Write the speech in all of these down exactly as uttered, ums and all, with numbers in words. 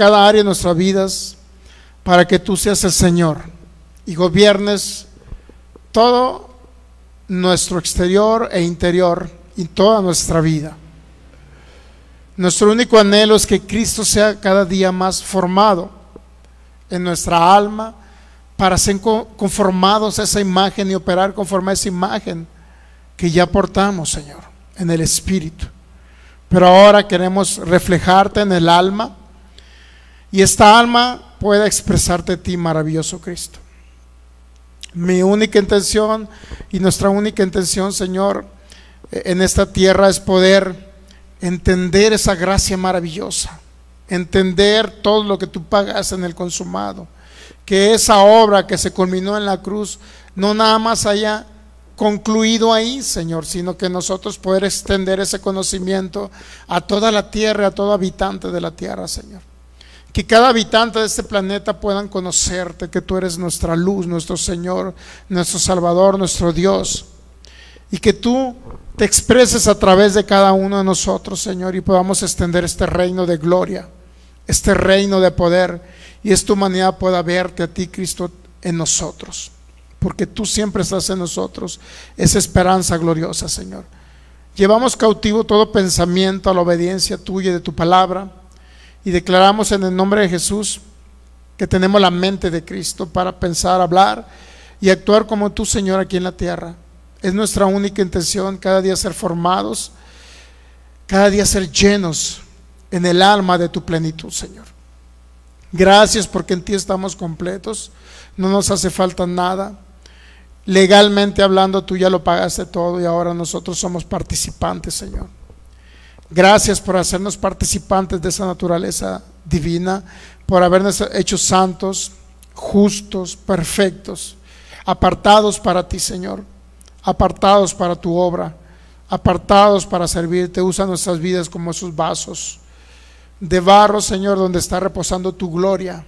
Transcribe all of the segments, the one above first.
cada área de nuestras vidas, para que tú seas el Señor y gobiernes todo nuestro exterior e interior y toda nuestra vida. Nuestro único anhelo es que Cristo sea cada día más formado en nuestra alma, para ser conformados a esa imagen y operar conforme a esa imagen que ya portamos, Señor, en el Espíritu. Pero ahora queremos reflejarte en el alma, y esta alma pueda expresarte a ti, maravilloso Cristo. Mi única intención y nuestra única intención, Señor, en esta tierra es poder entender esa gracia maravillosa, entender todo lo que tú pagas en el consumado, que esa obra que se culminó en la cruz no nada más haya concluido ahí, Señor, sino que nosotros poder extender ese conocimiento a toda la tierra, a todo habitante de la tierra, Señor. Que cada habitante de este planeta puedan conocerte, que tú eres nuestra luz, nuestro Señor, nuestro Salvador, nuestro Dios, y que tú te expreses a través de cada uno de nosotros, Señor, y podamos extender este reino de gloria, este reino de poder, y esta humanidad pueda verte a ti, Cristo, en nosotros, porque tú siempre estás en nosotros, esa esperanza gloriosa, Señor. Llevamos cautivo todo pensamiento a la obediencia tuya y de tu palabra, y declaramos en el nombre de Jesús que tenemos la mente de Cristo para pensar, hablar y actuar como tú, Señor, aquí en la tierra. Es nuestra única intención, cada día ser formados, cada día ser llenos en el alma de tu plenitud, Señor. Gracias, porque en ti estamos completos, no nos hace falta nada. Legalmente hablando, tú ya lo pagaste todo, y ahora nosotros somos participantes, Señor. Gracias por hacernos participantes de esa naturaleza divina, por habernos hecho santos, justos, perfectos, apartados para ti, Señor, apartados para tu obra, apartados para servirte. Usa nuestras vidas como esos vasos de barro, Señor, donde está reposando tu gloria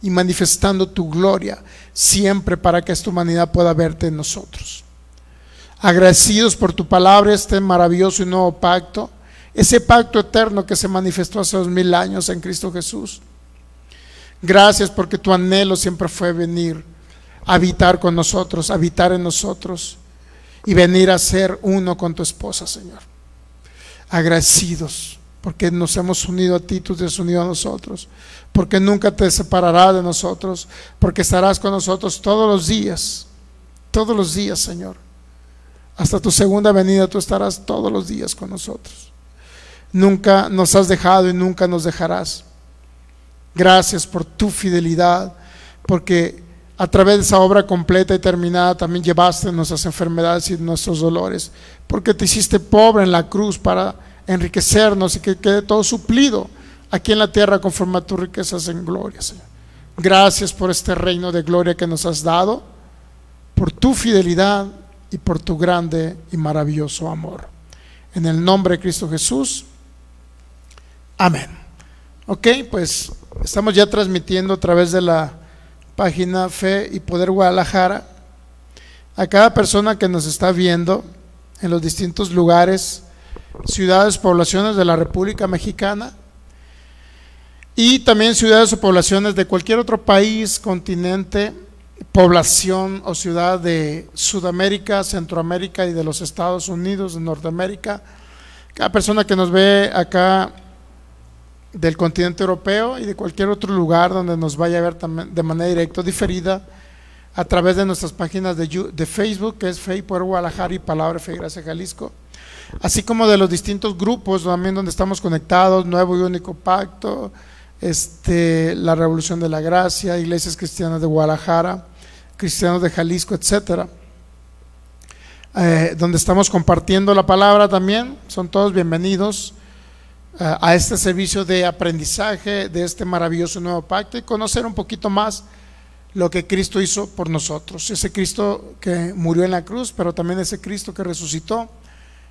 y manifestando tu gloria siempre, para que esta humanidad pueda verte en nosotros. Agradecidos por tu palabra, este maravilloso y nuevo pacto, ese pacto eterno que se manifestó hace dos mil años en Cristo Jesús. Gracias, porque tu anhelo siempre fue venir a habitar con nosotros, habitar en nosotros, y venir a ser uno con tu esposa, Señor. Agradecidos porque nos hemos unido a ti, tú te has unido a nosotros, porque nunca te separarás de nosotros, porque estarás con nosotros todos los días, todos los días, Señor. Hasta tu segunda venida tú estarás todos los días con nosotros. Nunca nos has dejado y nunca nos dejarás. Gracias por tu fidelidad, porque a través de esa obra completa y terminada también llevaste nuestras enfermedades y nuestros dolores, porque te hiciste pobre en la cruz para enriquecernos y que quede todo suplido aquí en la tierra conforme a tus riquezas en gloria, Señor. Gracias por este reino de gloria que nos has dado, por tu fidelidad y por tu grande y maravilloso amor. En el nombre de Cristo Jesús, amén. Ok, pues estamos ya transmitiendo a través de la página Fe y Poder Guadalajara. A cada persona que nos está viendo en los distintos lugares, ciudades, poblaciones de la República Mexicana, y también ciudades o poblaciones de cualquier otro país, continente, población o ciudad de Sudamérica, Centroamérica y de los Estados Unidos, de Norteamérica. Cada persona que nos ve acá del continente europeo y de cualquier otro lugar donde nos vaya a ver de manera directa o diferida, a través de nuestras páginas de Facebook, que es Fe y Poder Guadalajara y Palabra de Fe y Gracia Jalisco, así como de los distintos grupos también donde estamos conectados: Nuevo y Único Pacto, este, la Revolución de la Gracia, Iglesias Cristianas de Guadalajara, Cristianos de Jalisco, etcétera, eh, donde estamos compartiendo la palabra también. Son todos bienvenidos eh, a este servicio de aprendizaje de este maravilloso nuevo pacto, y conocer un poquito más lo que Cristo hizo por nosotros, ese Cristo que murió en la cruz, pero también ese Cristo que resucitó,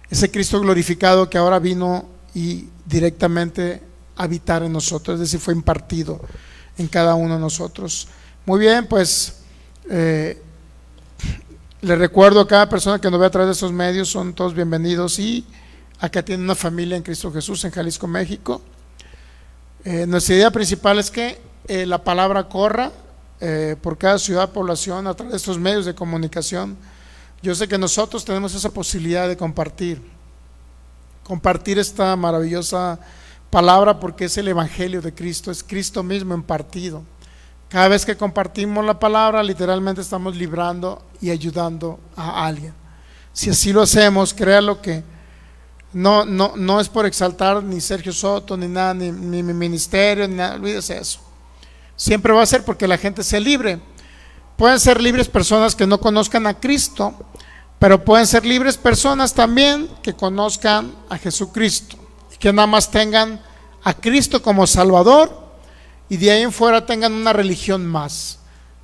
ese Cristo glorificado que ahora vino y directamente habitar en nosotros, es decir, fue impartido en cada uno de nosotros. Muy bien, pues eh, les recuerdo a cada persona que nos ve a través de esos medios, son todos bienvenidos, y acá tiene una familia en Cristo Jesús en Jalisco, México. Eh, nuestra idea principal es que eh, la palabra corra eh, por cada ciudad, población, a través de estos medios de comunicación. Yo sé que nosotros tenemos esa posibilidad de compartir, compartir esta maravillosa palabra, porque es el Evangelio de Cristo, es Cristo mismo en partido. Cada vez que compartimos la palabra, literalmente estamos librando y ayudando a alguien. Si así lo hacemos, créalo que no, no, no es por exaltar ni Sergio Soto, ni nada, ni mi ministerio, ni nada, olvídese eso. Siempre va a ser porque la gente sea libre. Pueden ser libres personas que no conozcan a Cristo, pero pueden ser libres personas también que conozcan a Jesucristo, y que nada más tengan a Cristo como Salvador, y de ahí en fuera tengan una religión más,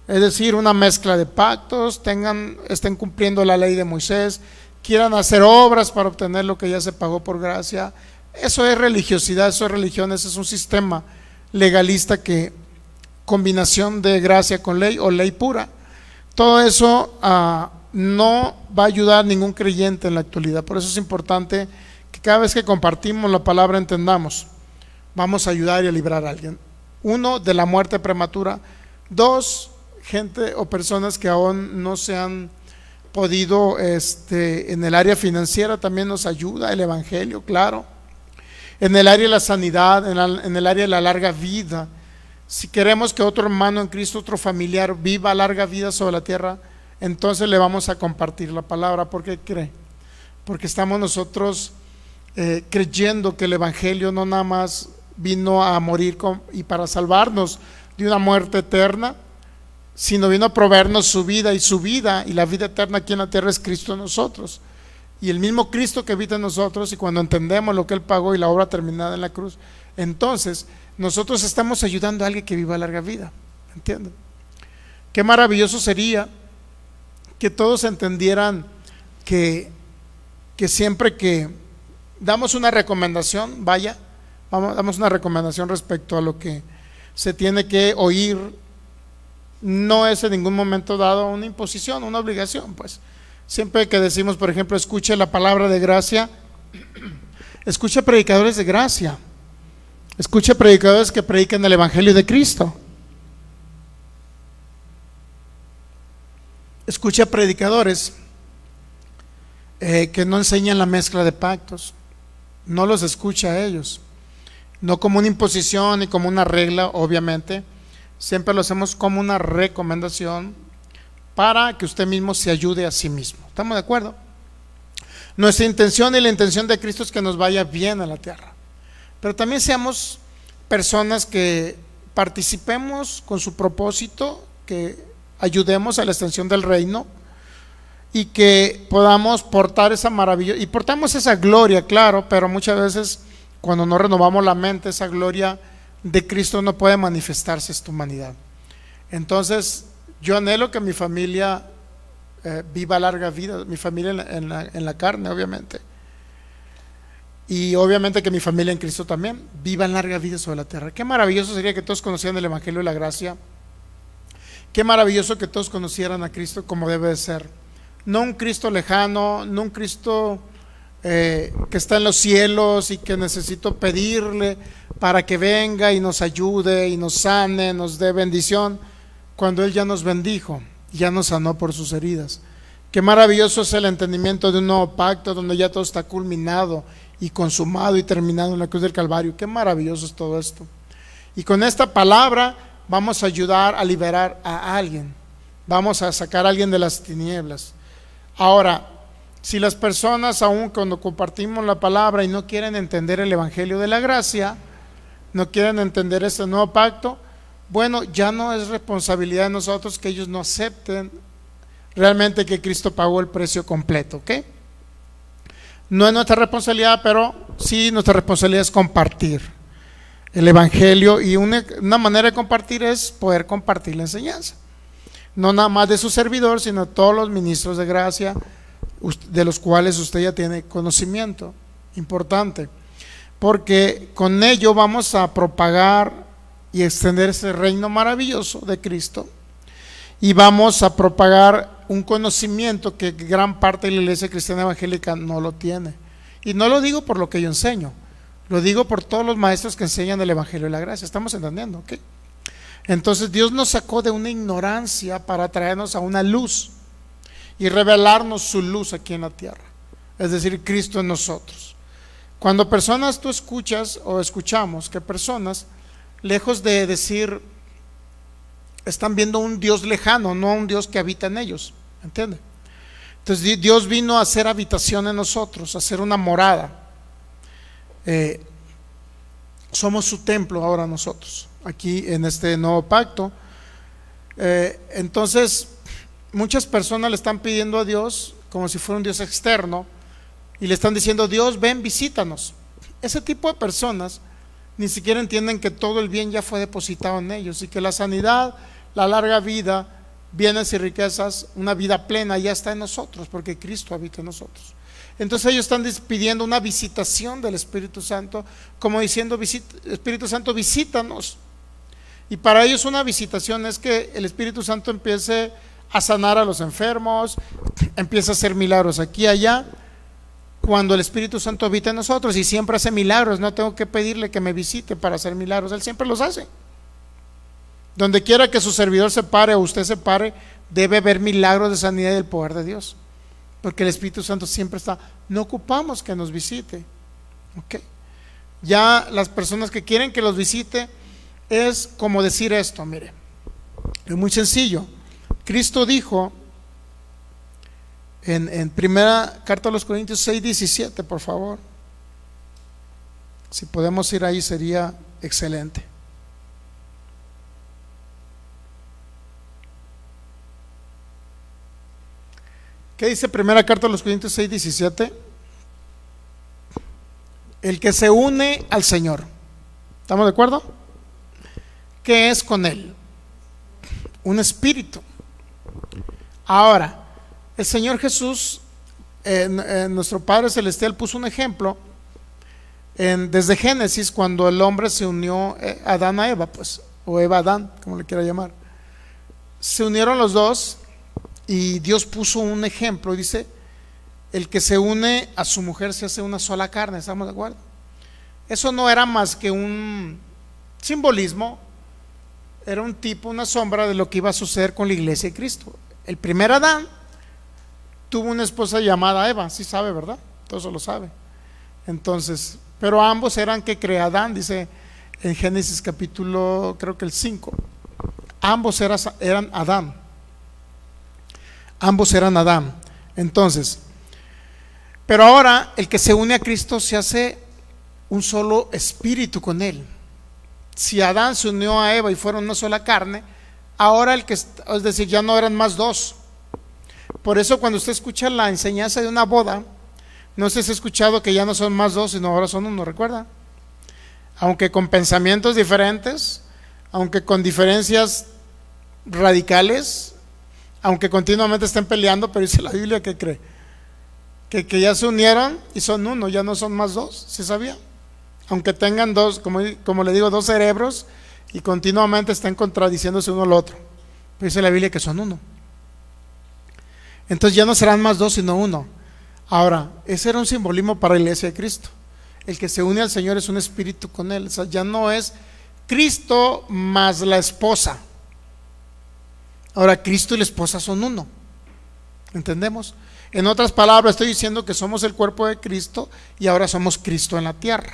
es decir, una mezcla de pactos, tengan, estén cumpliendo la ley de Moisés, quieran hacer obras para obtener lo que ya se pagó por gracia. Eso es religiosidad, eso es religión, eso es un sistema legalista, que combinación de gracia con ley o ley pura. Todo eso ah, no va a ayudar a ningún creyente en la actualidad. Por eso es importante que cada vez que compartimos la palabra entendamos, vamos a ayudar y a librar a alguien. Uno, de la muerte prematura. Dos, gente o personas que aún no se han podido, este, en el área financiera también nos ayuda el Evangelio, claro. En el área de la sanidad, en, la, en el área de la larga vida. Si queremos que otro hermano en Cristo, otro familiar, viva larga vida sobre la tierra, entonces le vamos a compartir la palabra. ¿Por qué cree? Porque estamos nosotros eh, creyendo que el Evangelio no nada más vino a morir con, y para salvarnos de una muerte eterna, sino vino a proveernos su vida, y su vida y la vida eterna aquí en la tierra es Cristo en nosotros, y el mismo Cristo que habita en nosotros. Y cuando entendemos lo que Él pagó y la obra terminada en la cruz, entonces nosotros estamos ayudando a alguien que viva larga vida. ¿Entienden? Qué maravilloso sería que todos entendieran que, que siempre que damos una recomendación, vaya, vamos, damos una recomendación respecto a lo que se tiene que oír, no es en ningún momento dado una imposición, una obligación. Pues siempre que decimos, por ejemplo, escuche la palabra de gracia, escuche predicadores de gracia, escuche predicadores que predican el Evangelio de Cristo, escuche predicadores eh, que no enseñan la mezcla de pactos. No los escucha a ellos, no como una imposición ni como una regla, obviamente. Siempre lo hacemos como una recomendación para que usted mismo se ayude a sí mismo. ¿Estamos de acuerdo? Nuestra intención y la intención de Cristo es que nos vaya bien a la tierra, pero también seamos personas que participemos con su propósito, que ayudemos a la extensión del reino y que podamos portar esa maravilla. Y portamos esa gloria, claro, pero muchas veces cuando no renovamos la mente, esa gloria de Cristo no puede manifestarse en esta humanidad. Entonces yo anhelo que mi familia eh, viva larga vida, mi familia en la, en la, en la carne, obviamente. Y obviamente que mi familia en Cristo también viva en larga vida sobre la tierra. Qué maravilloso sería que todos conocieran el Evangelio de la gracia. Qué maravilloso que todos conocieran a Cristo como debe de ser. No un Cristo lejano, no un Cristo eh, que está en los cielos y que necesito pedirle para que venga y nos ayude y nos sane, nos dé bendición, cuando Él ya nos bendijo, ya nos sanó por sus heridas. Qué maravilloso es el entendimiento de un nuevo pacto donde ya todo está culminado y consumado y terminado en la cruz del Calvario. Qué maravilloso es todo esto. Y con esta palabra vamos a ayudar a liberar a alguien, vamos a sacar a alguien de las tinieblas. Ahora, si las personas, aún cuando compartimos la palabra, y no quieren entender el Evangelio de la gracia, no quieren entender este nuevo pacto, bueno, ya no es responsabilidad de nosotros que ellos no acepten realmente que Cristo pagó el precio completo, ¿ok? No es nuestra responsabilidad, pero sí nuestra responsabilidad es compartir el Evangelio, y una, una manera de compartir es poder compartir la enseñanza, no nada más de su servidor, sino todos los ministros de gracia, de los cuales usted ya tiene conocimiento. Importante, porque con ello vamos a propagar y extender ese reino maravilloso de Cristo, y vamos a propagar un conocimiento que gran parte de la iglesia cristiana evangélica no lo tiene. Y no lo digo por lo que yo enseño, Lo digo por todos los maestros que enseñan el Evangelio de la Gracia. Estamos entendiendo, ¿ok? Entonces Dios nos sacó de una ignorancia para traernos a una luz y revelarnos su luz aquí en la tierra, es decir, Cristo en nosotros. Cuando personas tú escuchas o escuchamos que personas, lejos de decir, están viendo un Dios lejano, no un Dios que habita en ellos, ¿entiende? Entonces Dios vino a hacer habitación en nosotros, a hacer una morada. Eh, somos su templo ahora nosotros, aquí en este nuevo pacto. eh, Entonces muchas personas le están pidiendo a Dios como si fuera un Dios externo y le están diciendo, Dios ven, visítanos. Ese tipo de personas ni siquiera entienden que todo el bien ya fue depositado en ellos y que la sanidad, la larga vida, bienes y riquezas, una vida plena ya está en nosotros porque Cristo habita en nosotros. Entonces ellos están pidiendo una visitación del Espíritu Santo, como diciendo, Espíritu Santo, visítanos. Y para ellos una visitación es que el Espíritu Santo empiece a sanar a los enfermos, empiece a hacer milagros aquí y allá, cuando el Espíritu Santo habita en nosotros y siempre hace milagros. No tengo que pedirle que me visite para hacer milagros, Él siempre los hace. Donde quiera que su servidor se pare o usted se pare, debe ver milagros de sanidad y del poder de Dios, porque el Espíritu Santo siempre está. No ocupamos que nos visite, ¿ok? Ya las personas que quieren que los visite es como decir esto, mire, es muy sencillo. Cristo dijo en, en primera carta a los Corintios seis diecisiete, por favor, si podemos ir ahí sería excelente. ¿Qué dice primera carta a los Corintios seis diecisiete? El que se une al Señor, ¿estamos de acuerdo? ¿Qué es con Él? Un espíritu. Ahora, el Señor Jesús, en, en nuestro Padre Celestial, puso un ejemplo en, desde Génesis, cuando el hombre se unió, eh, Adán a Eva, pues, o Eva a Adán, como le quiera llamar. Se unieron los dos y Dios puso un ejemplo, dice, el que se une a su mujer se hace una sola carne, ¿estamos de acuerdo? Eso no era más que un simbolismo, era un tipo, una sombra de lo que iba a suceder con la iglesia de Cristo. El primer Adán tuvo una esposa llamada Eva, sí sabe, ¿verdad? Todo eso lo sabe. Entonces, pero ambos eran que creó Adán, dice en Génesis capítulo, creo que el cinco, ambos eran, eran Adán. Ambos eran Adán. Entonces, pero ahora el que se une a Cristo se hace un solo espíritu con Él. Si Adán se unió a Eva y fueron una sola carne, ahora el que, es decir, ya no eran más dos. Por eso cuando usted escucha la enseñanza de una boda, no sé si ha escuchado que ya no son más dos, sino ahora son uno, ¿recuerda? Aunque con pensamientos diferentes, aunque con diferencias radicales, aunque continuamente estén peleando, pero dice la Biblia que cree que, que ya se unieron y son uno, ya no son más dos, ¿sí sabía? Aunque tengan dos, como, como le digo, dos cerebros y continuamente estén contradiciéndose uno al otro, pero dice la Biblia que son uno. Entonces ya no serán más dos sino uno. Ahora, ese era un simbolismo para la iglesia de Cristo. El que se une al Señor es un espíritu con Él, o sea, ya no es Cristo más la esposa. Ahora Cristo y la esposa son uno, ¿entendemos? En otras palabras, estoy diciendo que somos el cuerpo de Cristo y ahora somos Cristo en la tierra.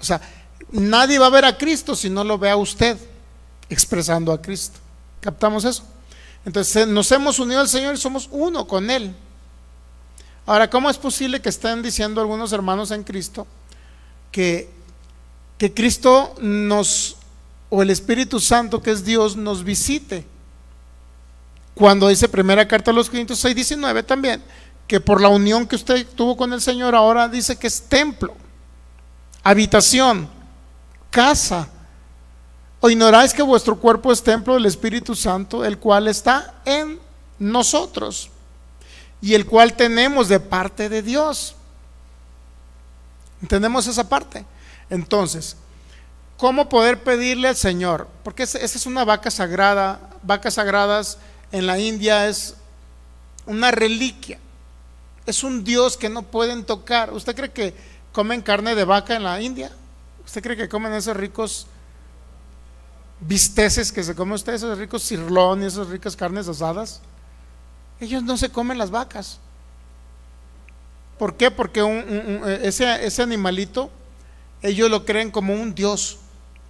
O sea, nadie va a ver a Cristo si no lo ve a usted expresando a Cristo. ¿Captamos eso? Entonces nos hemos unido al Señor y somos uno con Él. Ahora, ¿cómo es posible que estén diciendo algunos hermanos en Cristo que, que Cristo nos, o el Espíritu Santo que es Dios, nos visite? Cuando dice primera carta a los Corintios seis diecinueve también, que por la unión que usted tuvo con el Señor, ahora dice que es templo, habitación, casa. ¿O ignoráis que vuestro cuerpo es templo del Espíritu Santo, el cual está en nosotros y el cual tenemos de parte de Dios? ¿Entendemos esa parte? Entonces, ¿cómo poder pedirle al Señor? Porque esa es una vaca sagrada, vacas sagradas. En la India es una reliquia, es un Dios que no pueden tocar. ¿Usted cree que comen carne de vaca en la India? ¿Usted cree que comen esos ricos bisteces que se comen ustedes, esos ricos cirlones, esas ricas carnes asadas? Ellos no se comen las vacas. ¿Por qué? Porque un, un, un, ese, ese animalito ellos lo creen como un dios,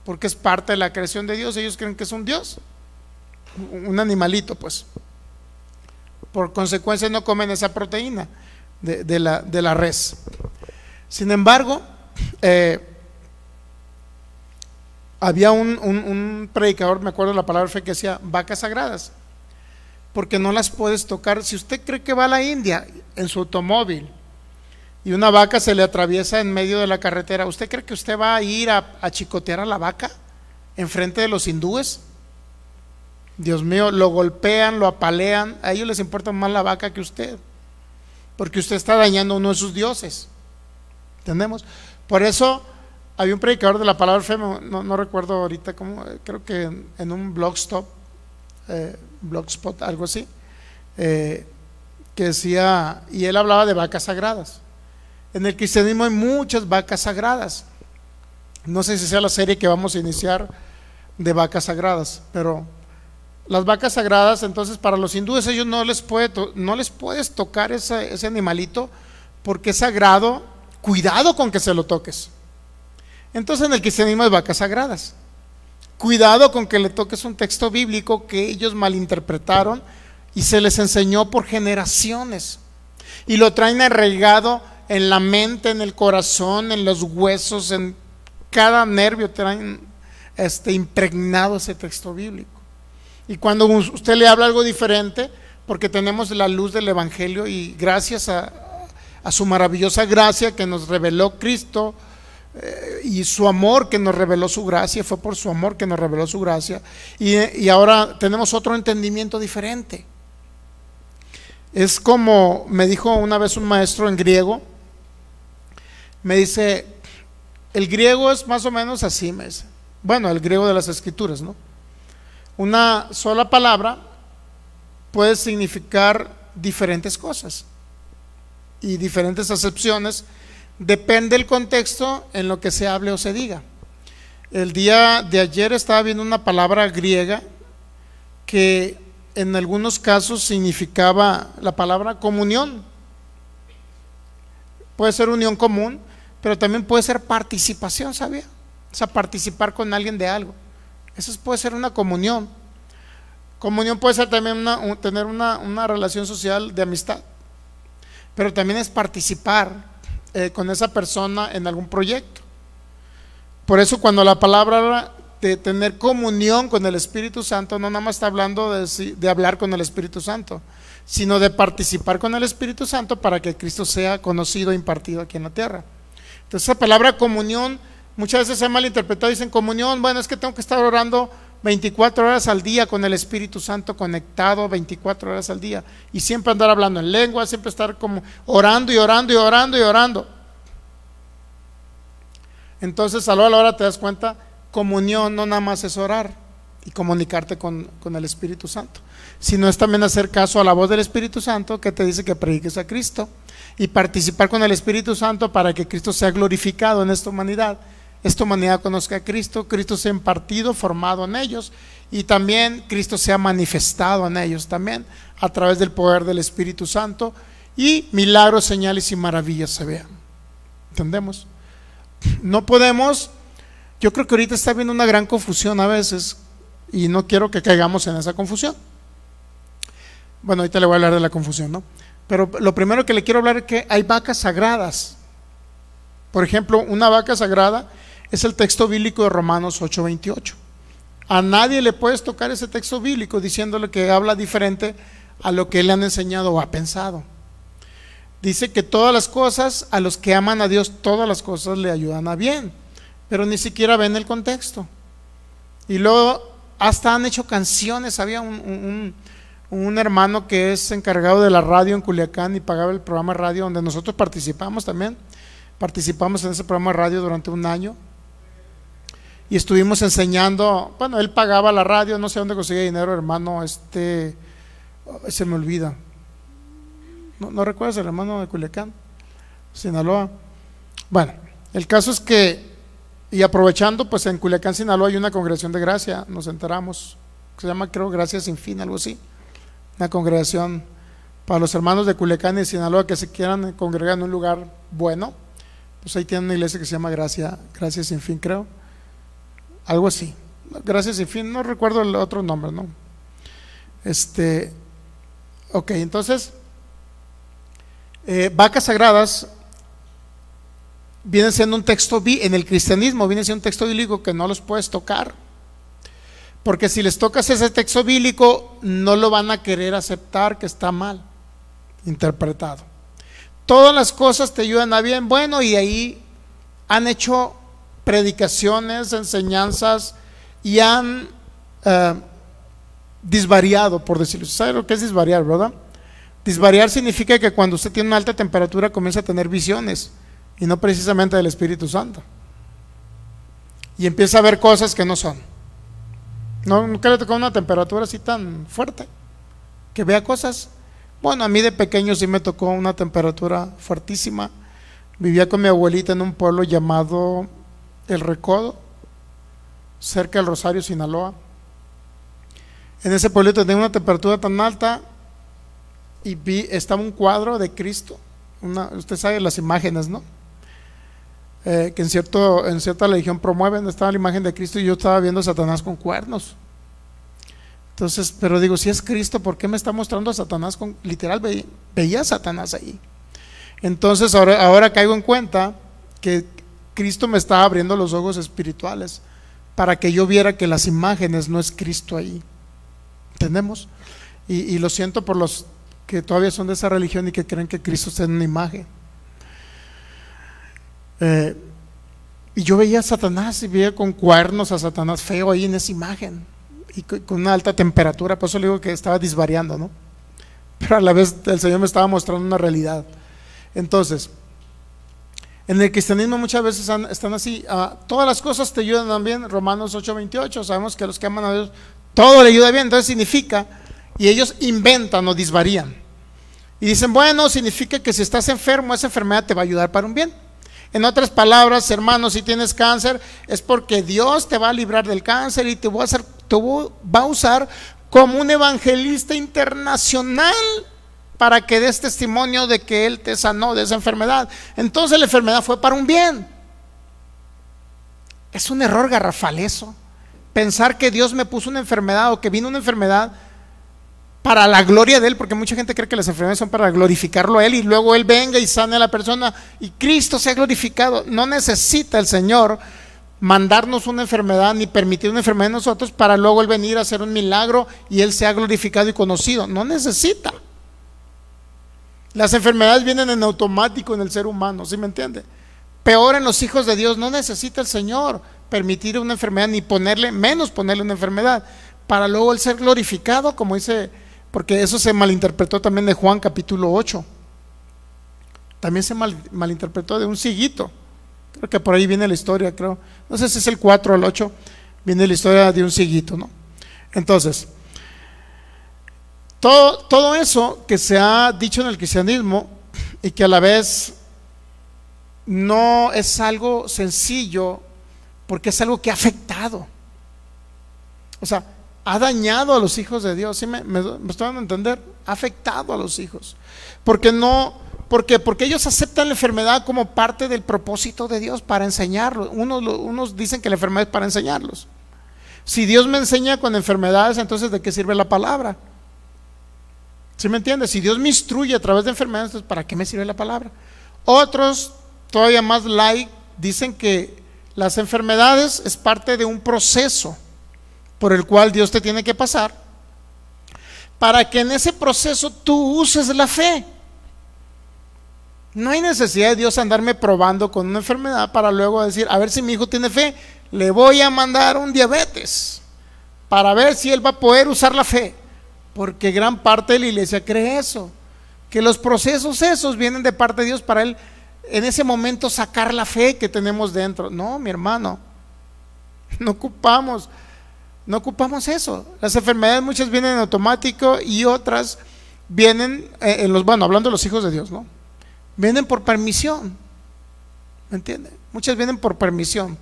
porque es parte de la creación de Dios. Ellos creen que es un dios, un animalito, pues. Por consecuencia no comen esa proteína de, de, la, de la res. Sin embargo, eh, había un, un, un predicador, me acuerdo de la palabra de fe, que decía vacas sagradas, porque no las puedes tocar. Si usted cree que va a la India en su automóvil y una vaca se le atraviesa en medio de la carretera, ¿usted cree que usted va a ir a, a chicotear a la vaca enfrente de los hindúes? Dios mío, lo golpean, lo apalean, a ellos les importa más la vaca que usted, porque usted está dañando a uno de sus dioses. ¿Entendemos? Por eso había un predicador de la palabra fe, no, no recuerdo ahorita cómo, creo que en, en un blogstop, eh, blogspot, algo así, eh, que decía, y él hablaba de vacas sagradas. En el cristianismo hay muchas vacas sagradas. No sé si sea la serie que vamos a iniciar de vacas sagradas, pero las vacas sagradas, entonces, para los hindúes, ellos no les, puede, no les puedes tocar ese, ese animalito porque es sagrado. Cuidado con que se lo toques. Entonces, en el cristianismo hay vacas sagradas. Cuidado con que le toques un texto bíblico que ellos malinterpretaron y se les enseñó por generaciones. Y lo traen arraigado en la mente, en el corazón, en los huesos, en cada nervio traen este, impregnado ese texto bíblico. Y cuando usted le habla algo diferente, porque tenemos la luz del evangelio y gracias a, a su maravillosa gracia que nos reveló Cristo, eh, y su amor que nos reveló su gracia, fue por su amor que nos reveló su gracia, y, y ahora tenemos otro entendimiento diferente. Es como me dijo una vez un maestro en griego, me dice, el griego es más o menos así, me dice, bueno, el griego de las escrituras, ¿no? Una sola palabra puede significar diferentes cosas y diferentes acepciones, depende del contexto en lo que se hable o se diga. El día de ayer estaba viendo una palabra griega que en algunos casos significaba la palabra comunión. Puede ser unión común, pero también puede ser participación, ¿sabía? O sea, participar con alguien de algo. Eso puede ser una comunión. Comunión puede ser también una, un, tener una, una relación social de amistad, pero también es participar eh, con esa persona en algún proyecto. Por eso cuando la palabra de tener comunión con el Espíritu Santo, no nada más está hablando de, de hablar con el Espíritu Santo, sino de participar con el Espíritu Santo para que Cristo sea conocido e impartido aquí en la tierra. Entonces la palabra comunión muchas veces se ha malinterpretado, dicen comunión, bueno, es que tengo que estar orando veinticuatro horas al día con el Espíritu Santo conectado veinticuatro horas al día y siempre andar hablando en lengua, siempre estar como orando y orando y orando y orando. Entonces a la hora te das cuenta, comunión no nada más es orar y comunicarte con, con el Espíritu Santo, sino es también hacer caso a la voz del Espíritu Santo que te dice que prediques a Cristo y participar con el Espíritu Santo para que Cristo sea glorificado en esta humanidad. Esta humanidad conozca a Cristo, Cristo sea impartido, formado en ellos, y también Cristo sea manifestado en ellos también a través del poder del Espíritu Santo, y milagros, señales y maravillas se vean. ¿Entendemos? No podemos, yo creo que ahorita está habiendo una gran confusión a veces y no quiero que caigamos en esa confusión. Bueno, ahorita le voy a hablar de la confusión, ¿no? Pero lo primero que le quiero hablar es que hay vacas sagradas. Por ejemplo, una vaca sagrada es el texto bíblico de Romanos ocho veintiocho. A nadie le puedes tocar ese texto bíblico diciéndole que habla diferente a lo que le han enseñado o ha pensado. Dice que todas las cosas, a los que aman a Dios, todas las cosas le ayudan a bien, pero ni siquiera ven el contexto. Y luego hasta han hecho canciones. Había un, un, un, un hermano que es encargado de la radio en Culiacán y pagaba el programa de radio donde nosotros participamos también. Participamos en ese programa de radio durante un año y estuvimos enseñando, bueno, él pagaba la radio, no sé dónde conseguía dinero, hermano, este, se me olvida, ¿no, no recuerdas el hermano de Culiacán, Sinaloa? Bueno, el caso es que Y aprovechando, pues en Culiacán, Sinaloa, hay una congregación de gracia, nos enteramos, que se llama, creo, Gracia Sin Fin, algo así. Una congregación para los hermanos de Culiacán y Sinaloa que se quieran congregar en un lugar bueno, pues ahí tienen una iglesia que se llama Gracia, Gracia Sin Fin, creo, algo así. Gracia Sin Fin, no recuerdo el otro nombre, ¿no? Este, ok, entonces, eh, vacas sagradas viene siendo un texto, en el cristianismo viene siendo un texto bíblico que no los puedes tocar, porque si les tocas ese texto bíblico no lo van a querer aceptar, que está mal interpretado. Todas las cosas te ayudan a bien, bueno, y ahí han hecho predicaciones, enseñanzas y han eh, disvariado, por decirlo. ¿Sabe lo que es disvariar, verdad? Disvariar significa que cuando usted tiene una alta temperatura comienza a tener visiones, y no precisamente del Espíritu Santo, y empieza a ver cosas que no son. ¿No, nunca le tocó una temperatura así tan fuerte que vea cosas? Bueno, a mí de pequeño sí me tocó una temperatura fuertísima. Vivía con mi abuelita en un pueblo llamado El Recodo, cerca del Rosario, Sinaloa. En ese pueblito tenía una temperatura tan alta, y vi, estaba un cuadro de Cristo, una, usted sabe las imágenes, ¿no? Eh, que en, cierto, en cierta religión promueven, estaba la imagen de Cristo y yo estaba viendo a Satanás con cuernos. Entonces, pero digo, si es Cristo, ¿por qué me está mostrando a Satanás con, literal, ve, veía a Satanás ahí? Entonces ahora, ahora caigo en cuenta que Cristo me está abriendo los ojos espirituales para que yo viera que las imágenes no es Cristo ahí, ¿entendemos? Y, y lo siento por los que todavía son de esa religión y que creen que Cristo está en una imagen. Eh, y yo veía a Satanás, y veía con cuernos a Satanás feo ahí en esa imagen, y con una alta temperatura. Por eso le digo que estaba disvariando, ¿no? Pero a la vez el Señor me estaba mostrando una realidad. Entonces, en el cristianismo muchas veces han, están así, uh, todas las cosas te ayudan también. Romanos ocho veintiocho, sabemos que a los que aman a Dios todo le ayuda bien. Entonces significa, y ellos inventan o disvarían y dicen, bueno, significa que si estás enfermo, esa enfermedad te va a ayudar para un bien. En otras palabras, hermanos, si tienes cáncer es porque Dios te va a librar del cáncer, y te va a, hacer, te va a usar como un evangelista internacional para que des testimonio de que Él te sanó de esa enfermedad. Entonces la enfermedad fue para un bien. Es un error garrafal eso, pensar que Dios me puso una enfermedad o que vino una enfermedad para la gloria de Él, porque mucha gente cree que las enfermedades son para glorificarlo a Él y luego Él venga y sane a la persona y Cristo sea glorificado. No necesita el Señor mandarnos una enfermedad ni permitir una enfermedad a nosotros para luego Él venir a hacer un milagro y Él sea glorificado y conocido. No necesita. Las enfermedades vienen en automático en el ser humano, ¿sí me entiende? Peor en los hijos de Dios. No necesita el Señor permitir una enfermedad ni ponerle, menos ponerle una enfermedad, para luego Él ser glorificado, como dice... Porque eso se malinterpretó también de Juan capítulo ocho. También se mal, malinterpretó de un cieguito. Creo que por ahí viene la historia, creo. No sé si es el cuatro o el ocho. Viene la historia de un cieguito, ¿no? Entonces, todo, todo eso que se ha dicho en el cristianismo y que a la vez no es algo sencillo, porque es algo que ha afectado. O sea, ha dañado a los hijos de Dios, ¿sí me, me, me están a entender? Ha afectado a los hijos, porque no, porque porque ellos aceptan la enfermedad como parte del propósito de Dios para enseñarlos. Unos, unos dicen que la enfermedad es para enseñarlos. Si Dios me enseña con enfermedades, entonces ¿de qué sirve la palabra? ¿Sí me entiendes? Si Dios me instruye a través de enfermedades, entonces ¿para qué me sirve la palabra? Otros, todavía más light, dicen que las enfermedades es parte de un proceso por el cual Dios te tiene que pasar, para que en ese proceso tú uses la fe. No hay necesidad de Dios andarme probando con una enfermedad para luego decir, a ver si mi hijo tiene fe, le voy a mandar un diabetes para ver si él va a poder usar la fe. Porque gran parte de la iglesia cree eso, que los procesos esos vienen de parte de Dios para él en ese momento sacar la fe que tenemos dentro. No, mi hermano, no ocupamos No ocupamos eso. Las enfermedades muchas vienen en automático y otras vienen, en los, bueno, hablando de los hijos de Dios, ¿no? Vienen por permisión, ¿me entiende? Muchas vienen por permisión.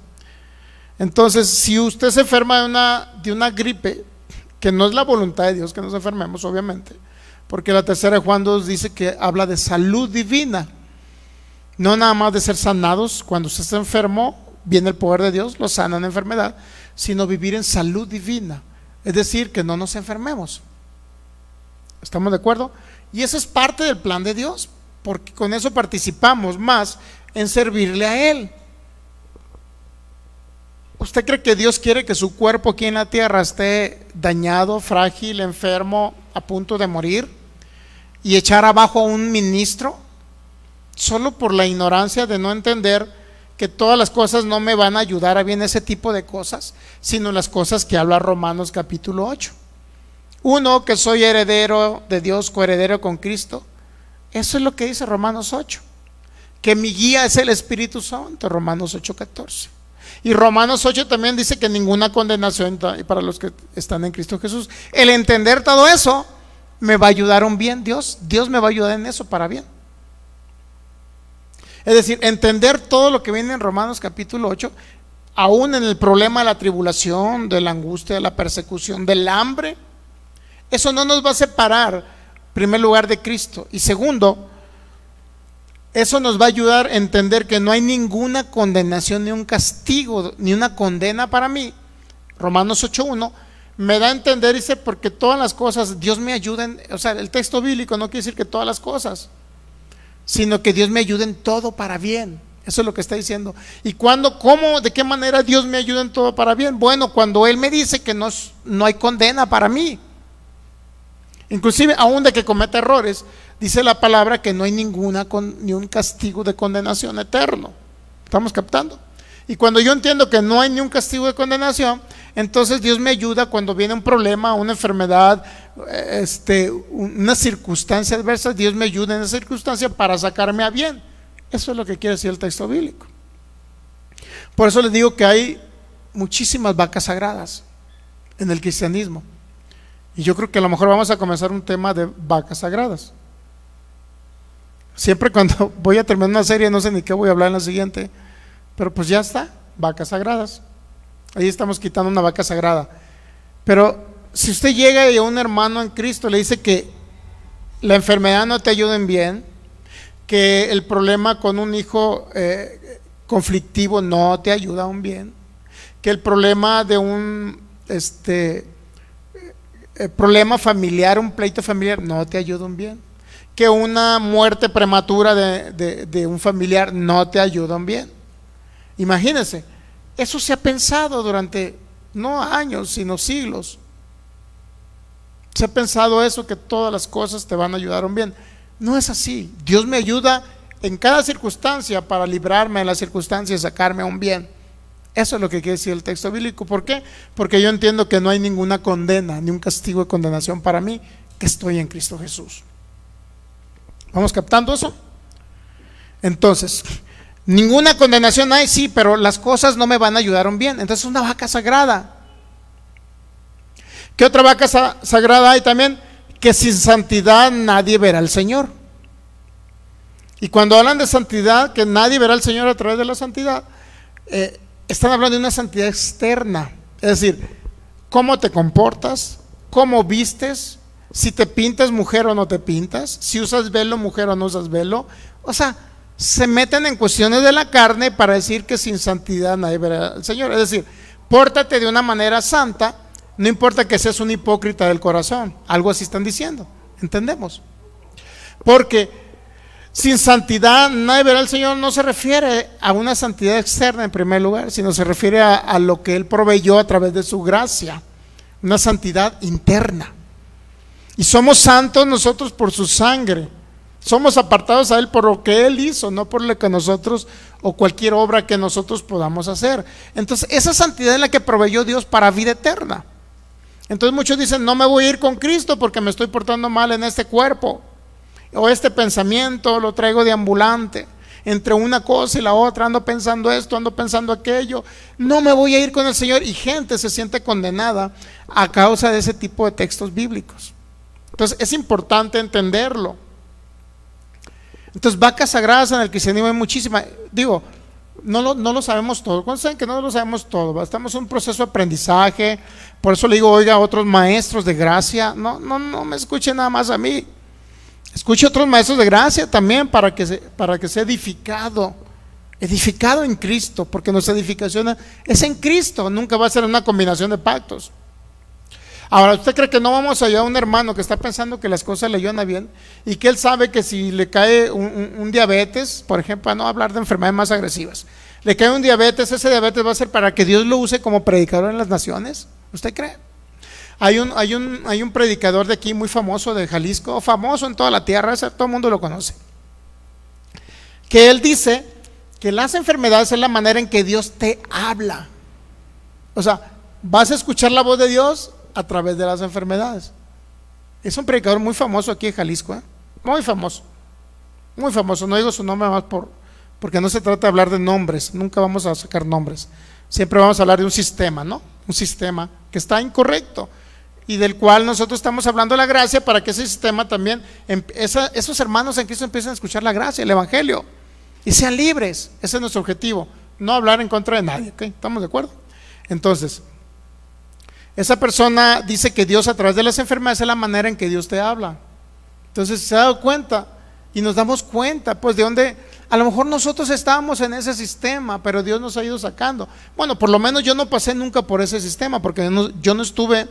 Entonces, si usted se enferma de una, de una gripe, que no es la voluntad de Dios que nos enfermemos, obviamente, porque la tercera de Juan dos dice que habla de salud divina, no nada más de ser sanados. Cuando usted se enfermó, viene el poder de Dios, lo sana en enfermedad, sino vivir en salud divina, es decir, que no nos enfermemos. ¿Estamos de acuerdo? Y eso es parte del plan de Dios, porque con eso participamos más en servirle a Él. ¿Usted cree que Dios quiere que su cuerpo aquí en la tierra esté dañado, frágil, enfermo, a punto de morir, y echar abajo a un ministro solo por la ignorancia de no entender que todas las cosas no me van a ayudar a bien ese tipo de cosas, sino las cosas que habla Romanos capítulo ocho? Uno, que soy heredero de Dios, coheredero con Cristo. Eso es lo que dice Romanos ocho, que mi guía es el Espíritu Santo, Romanos ocho catorce. Y Romanos ocho también dice que ninguna condenación para los que están en Cristo Jesús. El entender todo eso me va a ayudar un bien, Dios, Dios me va a ayudar en eso para bien. Es decir, entender todo lo que viene en Romanos capítulo ocho, aún en el problema de la tribulación, de la angustia, de la persecución, del hambre, eso no nos va a separar, en primer lugar, de Cristo. Y segundo, eso nos va a ayudar a entender que no hay ninguna condenación, ni un castigo, ni una condena para mí. Romanos ocho uno me da a entender, dice, porque todas las cosas, Dios me ayuda en, o sea, el texto bíblico no quiere decir que todas las cosas, sino que Dios me ayuda en todo para bien. Eso es lo que está diciendo. ¿Y cuándo, cómo, de qué manera Dios me ayuda en todo para bien? Bueno, cuando Él me dice que no, no hay condena para mí. Inclusive, aún de que cometa errores, dice la palabra que no hay ninguna con, ni un castigo de condenación eterno. ¿Estamos captando? Y cuando yo entiendo que no hay ni un castigo de condenación, entonces Dios me ayuda cuando viene un problema, una enfermedad, este, una circunstancia adversa. Dios me ayuda en esa circunstancia para sacarme a bien. Eso es lo que quiere decir el texto bíblico. Por eso les digo que hay muchísimas vacas sagradas en el cristianismo. Y yo creo que a lo mejor vamos a comenzar un tema de vacas sagradas. Siempre cuando voy a terminar una serie no sé ni qué voy a hablar en la siguiente, pero pues ya está, vacas sagradas. Ahí estamos quitando una vaca sagrada. Pero si usted llega y a un hermano en Cristo le dice que la enfermedad no te ayuda en bien, que el problema con un hijo eh, conflictivo no te ayuda a un bien, que el problema de un... este El problema familiar, un pleito familiar no te ayuda un bien, que una muerte prematura de, de, de un familiar no te ayuda un bien. Imagínense, eso se ha pensado durante no años sino siglos, se ha pensado eso, que todas las cosas te van a ayudar un bien. No es así. Dios me ayuda en cada circunstancia para librarme de las circunstancias y sacarme un bien. Eso es lo que quiere decir el texto bíblico. ¿Por qué? Porque yo entiendo que no hay ninguna condena, ni un castigo de condenación para mí, que estoy en Cristo Jesús. ¿Vamos captando eso? Entonces, ninguna condenación hay, sí, pero las cosas no me van a ayudar un bien. Entonces, una vaca sagrada. ¿Qué otra vaca sa- sagrada hay también? Que sin santidad nadie verá al Señor. Y cuando hablan de santidad, que nadie verá al Señor a través de la santidad, eh, están hablando de una santidad externa, es decir, cómo te comportas, cómo vistes, si te pintas mujer o no te pintas, si usas velo mujer o no usas velo. O sea, se meten en cuestiones de la carne para decir que sin santidad nadie verá al Señor. Es decir, pórtate de una manera santa, no importa que seas un hipócrita del corazón, algo así están diciendo, entendemos. Porque sin santidad nadie verá al Señor no se refiere a una santidad externa en primer lugar, sino se refiere a, a lo que Él proveyó a través de su gracia, una santidad interna. Y somos santos nosotros por su sangre, somos apartados a Él por lo que Él hizo, no por lo que nosotros o cualquier obra que nosotros podamos hacer. Entonces, esa santidad es la que proveyó Dios para vida eterna. Entonces muchos dicen, no me voy a ir con Cristo porque me estoy portando mal en este cuerpo, o este pensamiento lo traigo deambulante, entre una cosa y la otra, ando pensando esto, ando pensando aquello, no me voy a ir con el Señor. Y gente se siente condenada a causa de ese tipo de textos bíblicos. Entonces es importante entenderlo. Entonces, vacas sagradas en el cristianismo hay muchísimas. Digo, No lo, no lo sabemos todo. ¿Cuántos saben que no lo sabemos todo? Estamos en un proceso de aprendizaje. Por eso le digo, oiga, a otros maestros de gracia, no, no, no me escuche nada más a mí. Escuche a otros maestros de gracia también para que, se, para que sea edificado, edificado en Cristo, porque nuestra edificación es en Cristo, nunca va a ser una combinación de pactos. Ahora, ¿usted cree que no vamos a ayudar a un hermano que está pensando que las cosas le ayudan a bien y que él sabe que si le cae un, un, un diabetes, por ejemplo, no hablar de enfermedades más agresivas, le cae un diabetes, ese diabetes va a ser para que Dios lo use como predicador en las naciones? ¿Usted cree? Hay un, hay un, hay un predicador de aquí muy famoso, de Jalisco, famoso en toda la tierra, ese, todo el mundo lo conoce, que él dice que las enfermedades es la manera en que Dios te habla. O sea, vas a escuchar la voz de Dios a través de las enfermedades. Es un predicador muy famoso aquí en Jalisco, ¿eh? Muy famoso, muy famoso. No digo su nombre más por, porque no se trata de hablar de nombres, nunca vamos a sacar nombres, siempre vamos a hablar de un sistema, ¿no? Un sistema que está incorrecto y del cual nosotros estamos hablando de la gracia para que ese sistema también, esa, esos hermanos en Cristo empiecen a escuchar la gracia, el evangelio y sean libres. Ese es nuestro objetivo, no hablar en contra de nadie, ¿ok? ¿Estamos de acuerdo? Entonces, esa persona dice que Dios a través de las enfermedades es la manera en que Dios te habla. Entonces se ha dado cuenta y nos damos cuenta, pues, de dónde a lo mejor nosotros estábamos en ese sistema, pero Dios nos ha ido sacando. Bueno, por lo menos yo no pasé nunca por ese sistema, porque yo no, yo no estuve,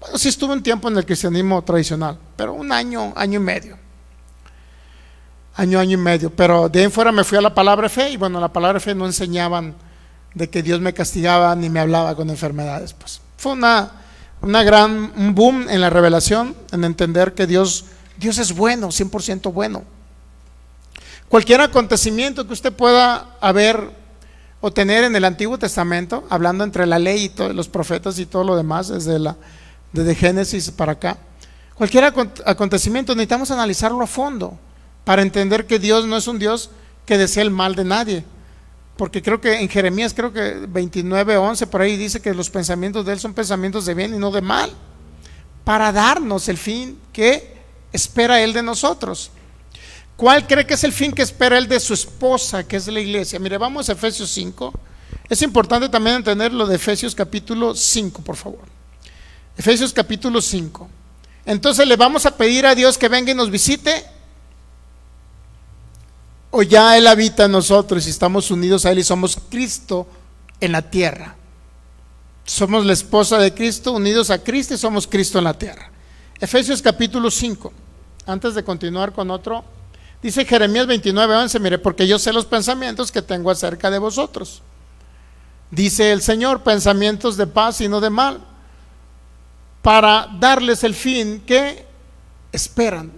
bueno, sí estuve un tiempo en el cristianismo tradicional, pero un año, año y medio. Año, año y medio, pero de ahí en fuera me fui a la Palabra de Fe y bueno, la Palabra de Fe no enseñaban de que Dios me castigaba ni me hablaba con enfermedades, pues. Fue una, una gran, un boom en la revelación, en entender que Dios, Dios es bueno, cien por ciento bueno. Cualquier acontecimiento que usted pueda haber o tener en el Antiguo Testamento, hablando entre la ley y todos los profetas y todo lo demás, desde, la, desde Génesis para acá, cualquier acontecimiento necesitamos analizarlo a fondo para entender que Dios no es un Dios que desea el mal de nadie. Porque creo que en Jeremías, creo que veintinueve, once, por ahí dice que los pensamientos de él son pensamientos de bien y no de mal, para darnos el fin que espera él de nosotros. ¿Cuál cree que es el fin que espera él de su esposa, que es la iglesia? Mire, vamos a Efesios cinco. Es importante también entender lo de Efesios capítulo cinco, por favor. Efesios capítulo cinco. Entonces, ¿le vamos a pedir a Dios que venga y nos visite? ¿O ya él habita en nosotros y estamos unidos a él y somos Cristo en la tierra? Somos la esposa de Cristo, unidos a Cristo y somos Cristo en la tierra. Efesios capítulo cinco, antes de continuar con otro, dice Jeremías veintinueve, once, mire, porque yo sé los pensamientos que tengo acerca de vosotros, dice el Señor, pensamientos de paz y no de mal, para darles el fin que esperan.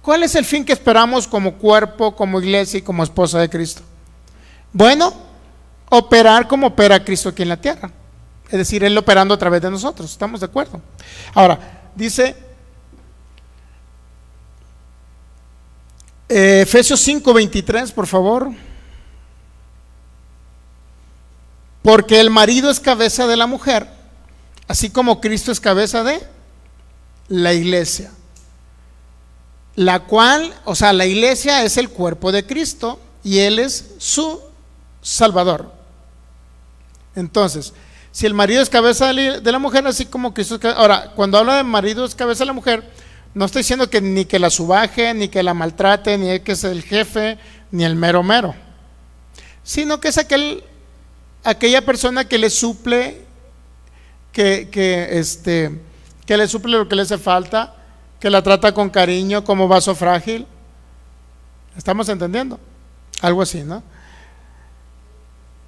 ¿Cuál es el fin que esperamos como cuerpo, como iglesia y como esposa de Cristo? Bueno, operar como opera Cristo aquí en la tierra. Es decir, él operando a través de nosotros, ¿estamos de acuerdo? Ahora, dice eh, Efesios cinco, veintitrés, por favor. Porque el marido es cabeza de la mujer, así como Cristo es cabeza de la iglesia. La cual, o sea, la iglesia es el cuerpo de Cristo y él es su salvador. Entonces, si el marido es cabeza de la mujer, así como Cristo es cabeza. Ahora, cuando habla de marido es cabeza de la mujer, no está diciendo que ni que la subaje, ni que la maltrate, ni que es el jefe, ni el mero mero, sino que es aquel, aquella persona que le suple, que, que, este, que le suple lo que le hace falta, que la trata con cariño, como vaso frágil. ¿Estamos entendiendo? Algo así, ¿no?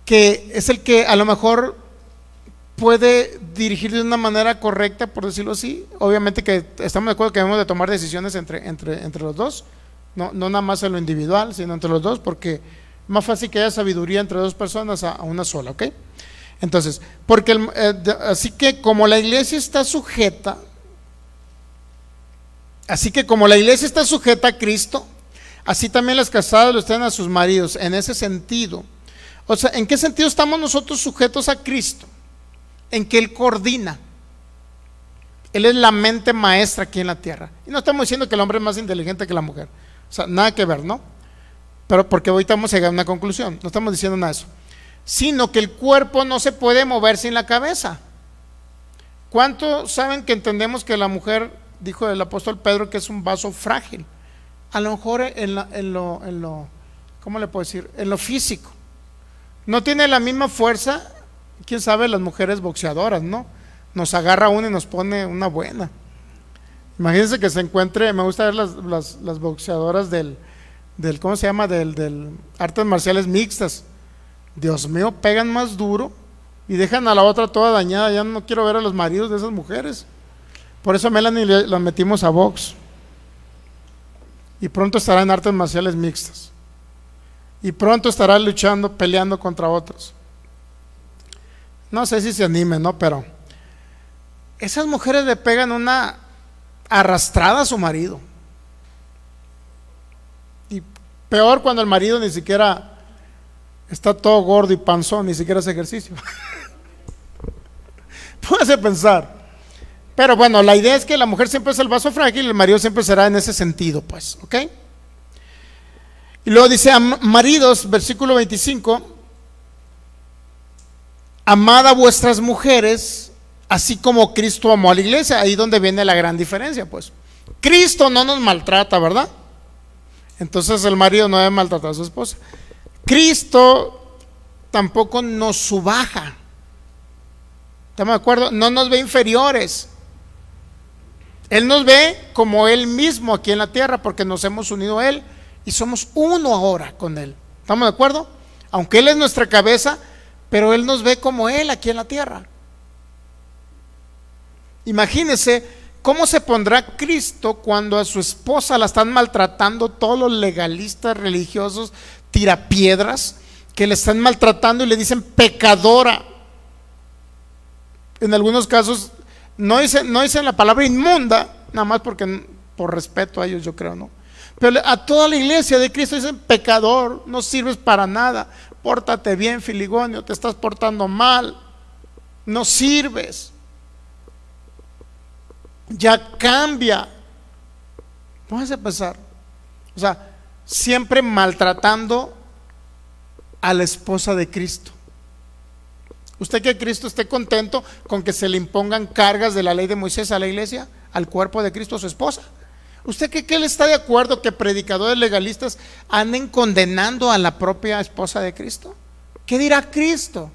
Que es el que a lo mejor puede dirigir de una manera correcta, por decirlo así. Obviamente que estamos de acuerdo que debemos de tomar decisiones entre, entre, entre los dos, no, no nada más en lo individual, sino entre los dos, porque es más fácil que haya sabiduría entre dos personas a, a una sola, ¿ok? Entonces, porque el, eh, así que como la iglesia está sujeta Así que como la iglesia está sujeta a Cristo, así también las casadas lo están a sus maridos, en ese sentido. O sea, ¿en qué sentido estamos nosotros sujetos a Cristo? En que él coordina. Él es la mente maestra aquí en la tierra. Y no estamos diciendo que el hombre es más inteligente que la mujer. O sea, nada que ver, ¿no? Pero porque ahorita vamos a llegar a una conclusión. No estamos diciendo nada de eso. sino que el cuerpo no se puede mover sin la cabeza. ¿Cuántos saben que entendemos que la mujer, dijo el apóstol Pedro, que es un vaso frágil? A lo mejor en, la, en, lo, en lo, ¿cómo le puedo decir? En lo físico. No tiene la misma fuerza, quién sabe, las mujeres boxeadoras, ¿no? Nos agarra una y nos pone una buena. Imagínense que se encuentre, me gusta ver las, las, las boxeadoras del, del, ¿cómo se llama? Del, del artes marciales mixtas. Dios mío, pegan más duro y dejan a la otra toda dañada. Ya no quiero ver a los maridos de esas mujeres. Por eso a Melanie la metimos a box. Y pronto estará en artes marciales mixtas. Y pronto estará luchando, peleando contra otros. No sé si se anime, ¿no? Pero esas mujeres le pegan una arrastrada a su marido. Y peor cuando el marido ni siquiera está todo gordo y panzón, ni siquiera hace ejercicio. Póngase a pensar. Pero bueno, la idea es que la mujer siempre es el vaso frágil y el marido siempre será en ese sentido, pues, ¿ok? Y luego dice, maridos, versículo veinticinco, amad a vuestras mujeres, así como Cristo amó a la iglesia. Ahí donde viene la gran diferencia, pues. Cristo no nos maltrata, ¿verdad? Entonces el marido no debe maltratar a su esposa. Cristo tampoco nos subaja, ¿estamos de acuerdo? No nos ve inferiores. Él nos ve como Él mismo aquí en la tierra, porque nos hemos unido a Él y somos uno ahora con Él, ¿estamos de acuerdo? Aunque Él es nuestra cabeza, pero Él nos ve como Él aquí en la tierra. Imagínense cómo se pondrá Cristo cuando a su esposa la están maltratando todos los legalistas religiosos, tirapiedras, que le están maltratando y le dicen pecadora. En algunos casos no dicen, no dicen la palabra inmunda, nada más porque por respeto a ellos, yo creo, ¿no? Pero a toda la iglesia de Cristo dicen pecador, no sirves para nada, pórtate bien, filigonio, te estás portando mal, no sirves, ya cambia. Vamos a empezar, o sea, siempre maltratando a la esposa de Cristo. ¿Usted que Cristo esté contento con que se le impongan cargas de la ley de Moisés a la iglesia, al cuerpo de Cristo, a su esposa? ¿Usted que él está de acuerdo que predicadores legalistas anden condenando a la propia esposa de Cristo? ¿Qué dirá Cristo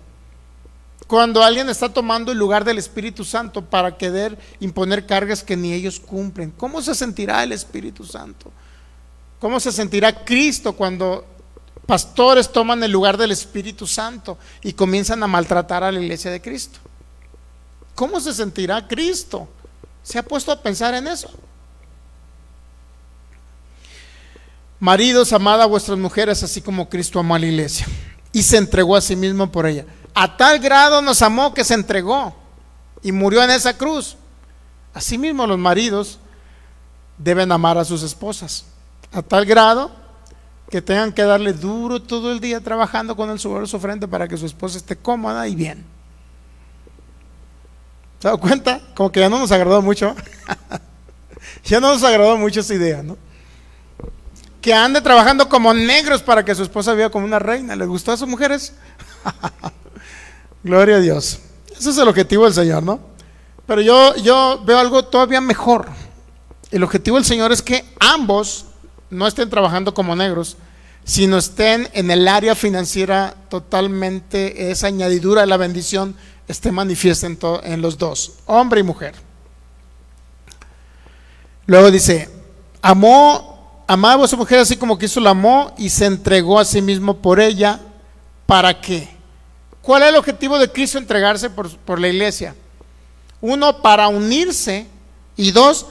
cuando alguien está tomando el lugar del Espíritu Santo para querer imponer cargas que ni ellos cumplen? ¿Cómo se sentirá el Espíritu Santo? ¿Cómo se sentirá Cristo cuando pastores toman el lugar del Espíritu Santo y comienzan a maltratar a la iglesia de Cristo? ¿Cómo se sentirá Cristo? ¿Se ha puesto a pensar en eso? Maridos, amad a vuestras mujeres, así como Cristo amó a la iglesia y se entregó a sí mismo por ella. A tal grado nos amó que se entregó y murió en esa cruz. Asimismo, los maridos deben amar a sus esposas, a tal grado que tengan que darle duro todo el día trabajando con el sudor de su frente para que su esposa esté cómoda y bien. ¿Se da cuenta? Como que ya no nos agradó mucho. Ya no nos agradó mucho esa idea, ¿no? Que ande trabajando como negros para que su esposa viva como una reina. ¿Les gustó a sus mujeres? Gloria a Dios. Ese es el objetivo del Señor, ¿no? Pero yo, yo veo algo todavía mejor. El objetivo del Señor es que ambos no estén trabajando como negros, sino estén en el área financiera totalmente, esa añadidura de la bendición esté manifiesta en, todo, en los dos, hombre y mujer. Luego dice, amó, amaba a su mujer así como Cristo la amó y se entregó a sí mismo por ella. ¿Para qué? ¿Cuál es el objetivo de Cristo entregarse por, por la iglesia? Uno, para unirse, y dos,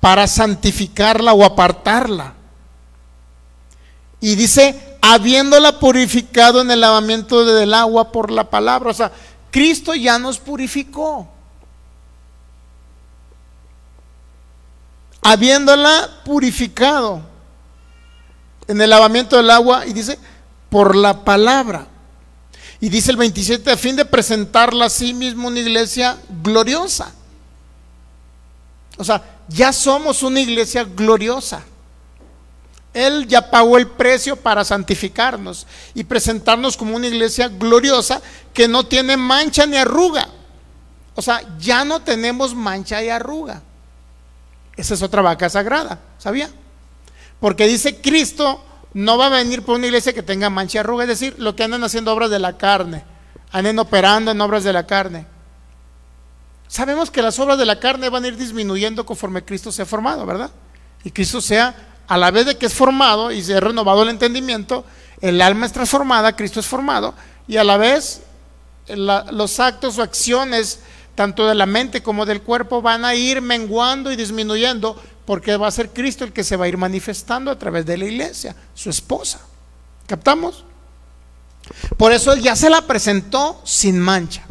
para santificarla o apartarla. Y dice, habiéndola purificado en el lavamiento del agua por la palabra. O sea, Cristo ya nos purificó. Habiéndola purificado en el lavamiento del agua, y dice, por la palabra. Y dice el veintisiete, a fin de presentarla a sí mismo una iglesia gloriosa. O sea, ya somos una iglesia gloriosa. Él ya pagó el precio para santificarnos y presentarnos como una iglesia gloriosa que no tiene mancha ni arruga. O sea, ya no tenemos mancha y arruga. Esa es otra vaca sagrada, ¿sabía? Porque dice Cristo no va a venir por una iglesia que tenga mancha y arruga. Es decir, lo que andan haciendo obras de la carne, andan operando en obras de la carne. Sabemos que las obras de la carne van a ir disminuyendo conforme Cristo sea formado, ¿verdad? Y Cristo sea, a la vez de que es formado y se ha renovado el entendimiento, el alma es transformada, Cristo es formado, y a la vez la, los actos o acciones tanto de la mente como del cuerpo van a ir menguando y disminuyendo, porque va a ser Cristo el que se va a ir manifestando a través de la iglesia, su esposa. ¿Captamos? Por eso Él ya se la presentó sin mancha.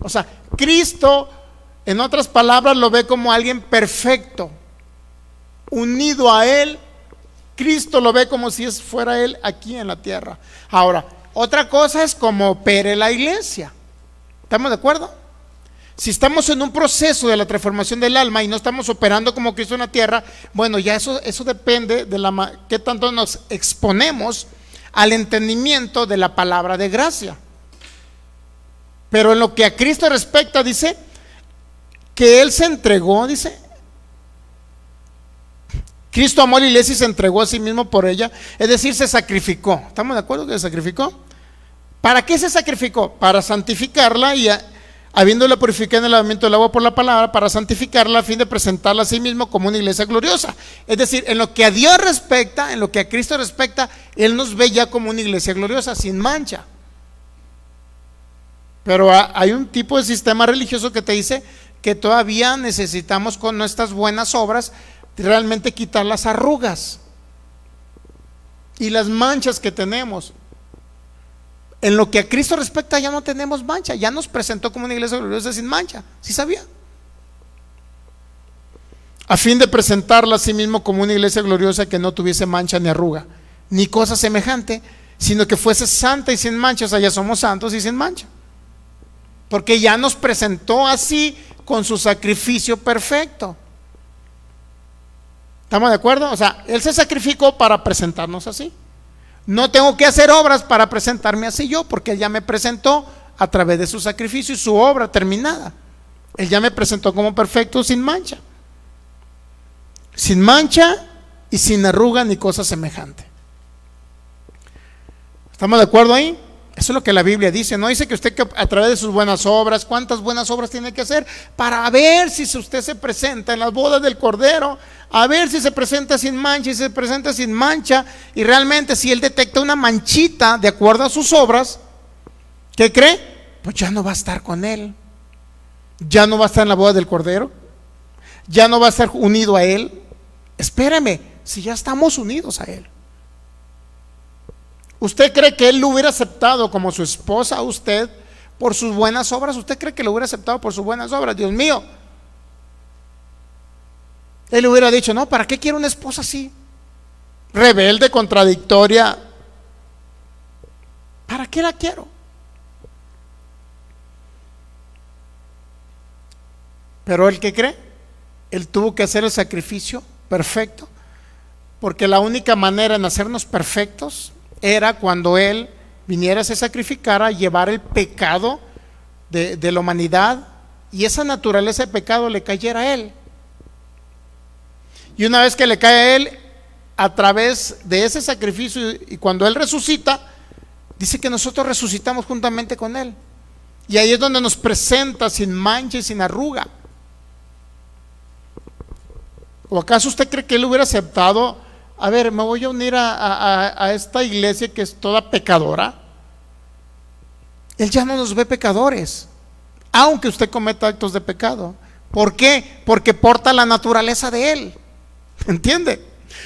O sea, Cristo, en otras palabras, lo ve como alguien perfecto, unido a Él. Cristo lo ve como si fuera Él aquí en la tierra. Ahora, otra cosa es como opere la iglesia. ¿Estamos de acuerdo? Si estamos en un proceso de la transformación del alma y no estamos operando como Cristo en la tierra, bueno, ya eso, eso depende de la, qué tanto nos exponemos al entendimiento de la palabra de gracia. Pero en lo que a Cristo respecta, dice que Él se entregó, dice Cristo amó a la iglesia y se entregó a sí mismo por ella, es decir, se sacrificó. ¿Estamos de acuerdo que se sacrificó? ¿Para qué se sacrificó? Para santificarla y a, habiéndola purificado en el lavamiento del agua por la palabra, para santificarla a fin de presentarla a sí mismo como una iglesia gloriosa. Es decir, en lo que a Dios respecta, en lo que a Cristo respecta, Él nos ve ya como una iglesia gloriosa, sin mancha. Pero a, hay un tipo de sistema religioso que te dice que todavía necesitamos con nuestras buenas obras realmente quitar las arrugas y las manchas que tenemos. En lo que a Cristo respecta ya no tenemos mancha, ya nos presentó como una iglesia gloriosa sin mancha, ¿sí sabía? A fin de presentarla a sí mismo como una iglesia gloriosa que no tuviese mancha ni arruga, ni cosa semejante, sino que fuese santa y sin mancha. O sea, ya somos santos y sin mancha, porque ya nos presentó así con su sacrificio perfecto. ¿Estamos de acuerdo? O sea, Él se sacrificó para presentarnos así. No tengo que hacer obras para presentarme así yo, porque Él ya me presentó a través de su sacrificio y su obra terminada. Él ya me presentó como perfecto, sin mancha. Sin mancha y sin arruga ni cosa semejante. ¿Estamos de acuerdo ahí? Eso es lo que la Biblia dice. No dice que usted, que a través de sus buenas obras, cuántas buenas obras tiene que hacer para ver si usted se presenta en las bodas del Cordero, a ver si se presenta sin mancha, y se presenta sin mancha, y realmente si Él detecta una manchita de acuerdo a sus obras, ¿qué cree? Pues ya no va a estar con Él, ya no va a estar en la boda del Cordero, ya no va a estar unido a Él. Espérame, si ya estamos unidos a Él. ¿Usted cree que Él lo hubiera aceptado como su esposa a usted por sus buenas obras? ¿Usted cree que lo hubiera aceptado por sus buenas obras? Dios mío. Él hubiera dicho, no, ¿para qué quiero una esposa así? Rebelde, contradictoria. ¿Para qué la quiero? Pero Él, ¿qué cree? Él tuvo que hacer el sacrificio perfecto, porque la única manera en hacernos perfectos era cuando Él viniera, se sacrificara, llevar el pecado de, de la humanidad, y esa naturaleza de pecado le cayera a Él. Y una vez que le cae a Él, a través de ese sacrificio, y cuando Él resucita, dice que nosotros resucitamos juntamente con Él, y ahí es donde nos presenta sin mancha y sin arruga. ¿O acaso usted cree que Él hubiera aceptado, a ver, me voy a unir a, a, a esta iglesia que es toda pecadora? Él ya no nos ve pecadores, aunque usted cometa actos de pecado. ¿Por qué? Porque porta la naturaleza de Él. ¿Entiende?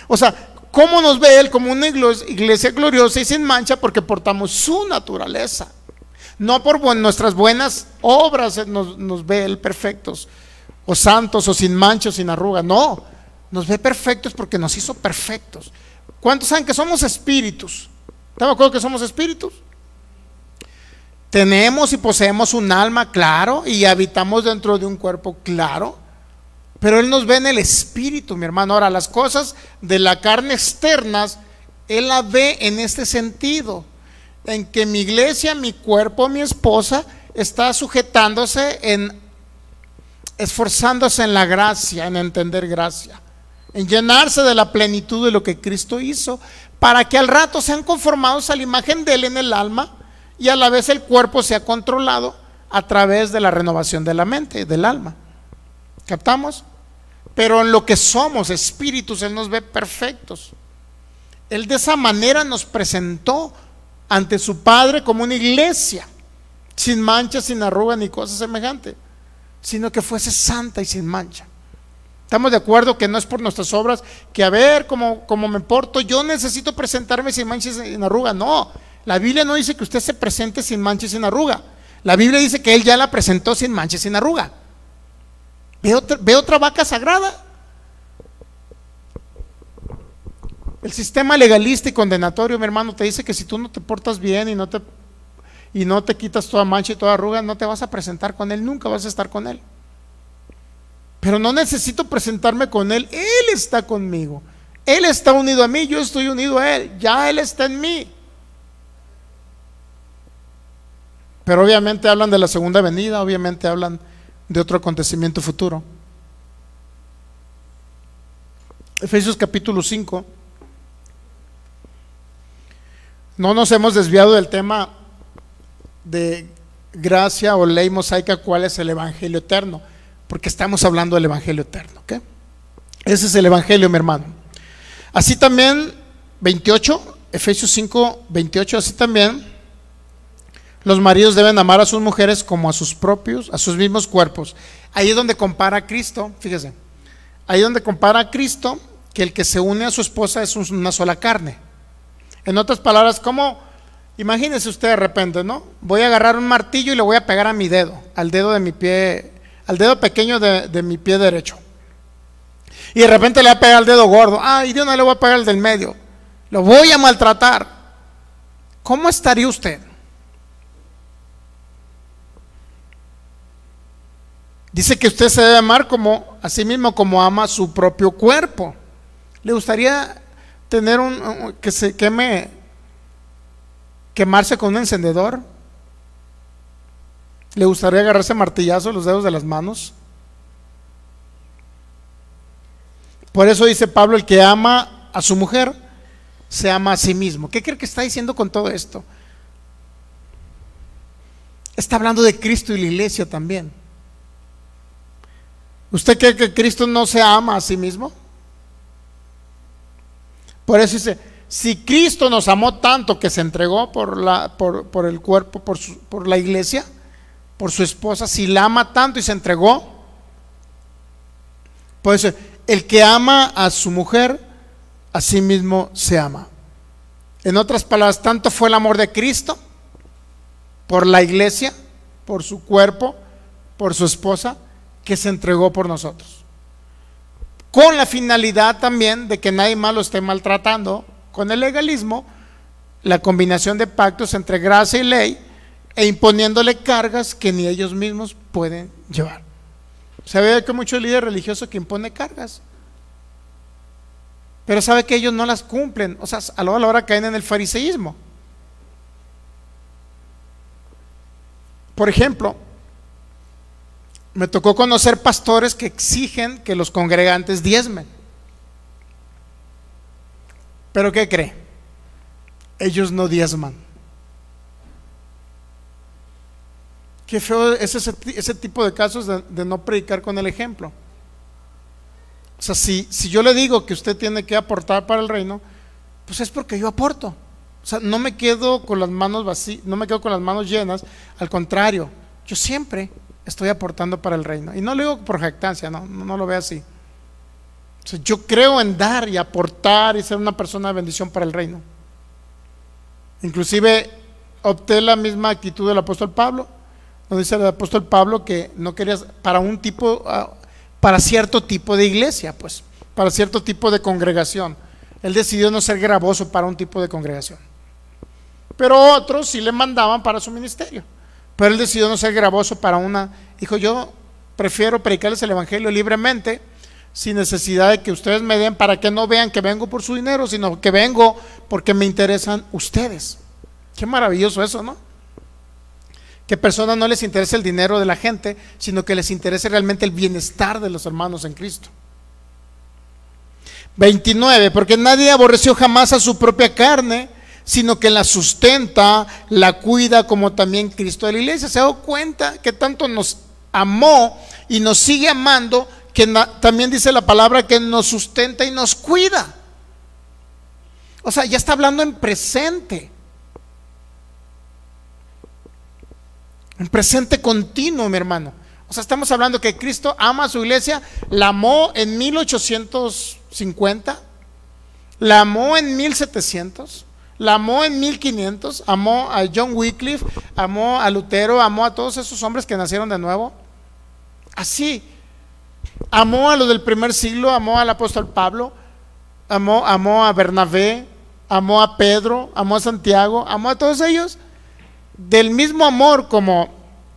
O sea, ¿cómo nos ve Él? Como una iglesia gloriosa y sin mancha, porque portamos su naturaleza. No por nuestras buenas obras nos, nos ve Él perfectos, o santos, o sin mancha, o sin arruga. No, nos ve perfectos porque nos hizo perfectos. ¿Cuántos saben que somos espíritus? ¿Están de acuerdo que somos espíritus? Tenemos y poseemos un alma, claro, y habitamos dentro de un cuerpo, claro, Pero Él nos ve en el espíritu, mi hermano. Ahora, las cosas de la carne externas, Él las ve en este sentido, en que mi iglesia, mi cuerpo, mi esposa está sujetándose en, esforzándose en la gracia, en entender gracia, en llenarse de la plenitud de lo que Cristo hizo, para que al rato sean conformados a la imagen de Él en el alma, y a la vez el cuerpo sea controlado a través de la renovación de la mente, del alma. ¿Captamos? Pero en lo que somos espíritus, Él nos ve perfectos. Él de esa manera nos presentó ante su Padre como una iglesia, sin mancha, sin arruga ni cosa semejante, sino que fuese santa y sin mancha. Estamos de acuerdo que no es por nuestras obras, que a ver cómo, cómo me porto, yo necesito presentarme sin mancha y sin arruga. No, la Biblia no dice que usted se presente sin mancha y sin arruga. La Biblia dice que Él ya la presentó sin mancha y sin arruga. Ve otra, ve otra vaca sagrada. El sistema legalista y condenatorio, mi hermano, te dice que si tú no te portas bien y no te, y no te quitas toda mancha y toda arruga, no te vas a presentar con Él, nunca vas a estar con Él. Pero no necesito presentarme con Él, Él está conmigo, Él está unido a mí, yo estoy unido a Él, ya Él está en mí. Pero obviamente hablan de la segunda venida, obviamente hablan de otro acontecimiento futuro. Efesios capítulo cinco. No nos hemos desviado del tema de gracia o ley mosaica, cuál es el evangelio eterno, porque estamos hablando del evangelio eterno, ¿ok? Ese es el evangelio, mi hermano. Así también, veintiocho, Efesios cinco, veintiocho, así también los maridos deben amar a sus mujeres como a sus propios, a sus mismos cuerpos. Ahí es donde compara a Cristo, fíjese, ahí es donde compara a Cristo, que el que se une a su esposa es una sola carne. En otras palabras, como, imagínese usted de repente, ¿no? Voy a agarrar un martillo y le voy a pegar a mi dedo, al dedo de mi pie, al dedo pequeño de, de mi pie derecho. Y de repente le voy a pegar al dedo gordo, ay, Dios, no le voy a pegar al del medio, lo voy a maltratar. ¿Cómo estaría usted? Dice que usted se debe amar como a sí mismo como ama su propio cuerpo. ¿Le gustaría tener un que se queme, quemarse con un encendedor? ¿Le gustaría agarrarse martillazo los dedos de las manos? Por eso dice Pablo, el que ama a su mujer se ama a sí mismo. ¿Qué cree que está diciendo con todo esto? Está hablando de Cristo y la iglesia también. ¿Usted cree que Cristo no se ama a sí mismo? Por eso dice, si Cristo nos amó tanto que se entregó por, la, por, por el cuerpo, por, su, por la iglesia, por su esposa, si la ama tanto y se entregó, pues el que ama a su mujer, a sí mismo se ama. En otras palabras, tanto fue el amor de Cristo por la iglesia, por su cuerpo, por su esposa, que se entregó por nosotros, con la finalidad también de que nadie más lo esté maltratando con el legalismo, la combinación de pactos entre gracia y ley, e imponiéndole cargas que ni ellos mismos pueden llevar. Se ve que muchos líderes religiosos que imponen cargas, pero sabe que ellos no las cumplen, o sea, a la hora caen en el fariseísmo. Por ejemplo, me tocó conocer pastores que exigen que los congregantes diezmen. ¿Pero qué cree? Ellos no diezman. Qué feo es ese, ese tipo de casos de, de no predicar con el ejemplo. O sea, si, si yo le digo que usted tiene que aportar para el reino, pues es porque yo aporto. O sea, no me quedo con las manos vacías, no me quedo con las manos llenas. Al contrario, yo siempre estoy aportando para el reino, y no lo digo por jactancia, no, no, no lo veo así. O sea, yo creo en dar y aportar y ser una persona de bendición para el reino. Inclusive opté la misma actitud del apóstol Pablo, donde dice el apóstol Pablo que no quería para un tipo, para cierto tipo de iglesia, pues, para cierto tipo de congregación. Él decidió no ser gravoso para un tipo de congregación, pero otros sí le mandaban para su ministerio. Pero él decidió no ser gravoso para una, dijo, yo prefiero predicarles el evangelio libremente sin necesidad de que ustedes me den, para que no vean que vengo por su dinero, sino que vengo porque me interesan ustedes. Qué maravilloso eso, ¿no? Que personas no les interese el dinero de la gente, sino que les interese realmente el bienestar de los hermanos en Cristo. veintinueve, porque nadie aborreció jamás a su propia carne, sino que la sustenta, la cuida, como también Cristo de la iglesia. Se dio cuenta que tanto nos amó y nos sigue amando, que también dice la palabra que nos sustenta y nos cuida. O sea, ya está hablando en presente, en presente continuo, mi hermano. O sea, estamos hablando que Cristo ama a su iglesia, la amó en mil ochocientos cincuenta, la amó en mil setecientos, la amó en mil quinientos, amó a John Wycliffe, amó a Lutero, amó a todos esos hombres que nacieron de nuevo. Así, amó a los del primer siglo, amó al apóstol Pablo, amó, amó a Bernabé, amó a Pedro, amó a Santiago, amó a todos ellos. Del mismo amor como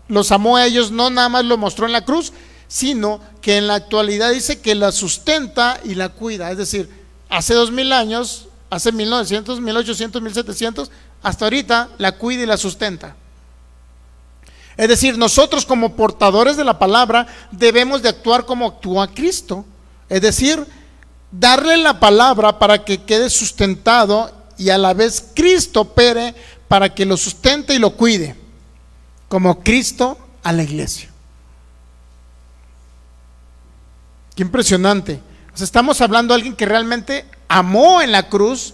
los amó a ellos, no nada más lo mostró en la cruz, sino que en la actualidad dice que la sustenta y la cuida. Es decir, hace dos mil años, hace mil novecientos, mil ochocientos, mil setecientos, hasta ahorita la cuida y la sustenta. Es decir, nosotros como portadores de la palabra debemos de actuar como actúa Cristo. Es decir, darle la palabra para que quede sustentado y a la vez Cristo opere para que lo sustente y lo cuide, como Cristo a la iglesia. Qué impresionante. O sea, estamos hablando de alguien que realmente amó en la cruz,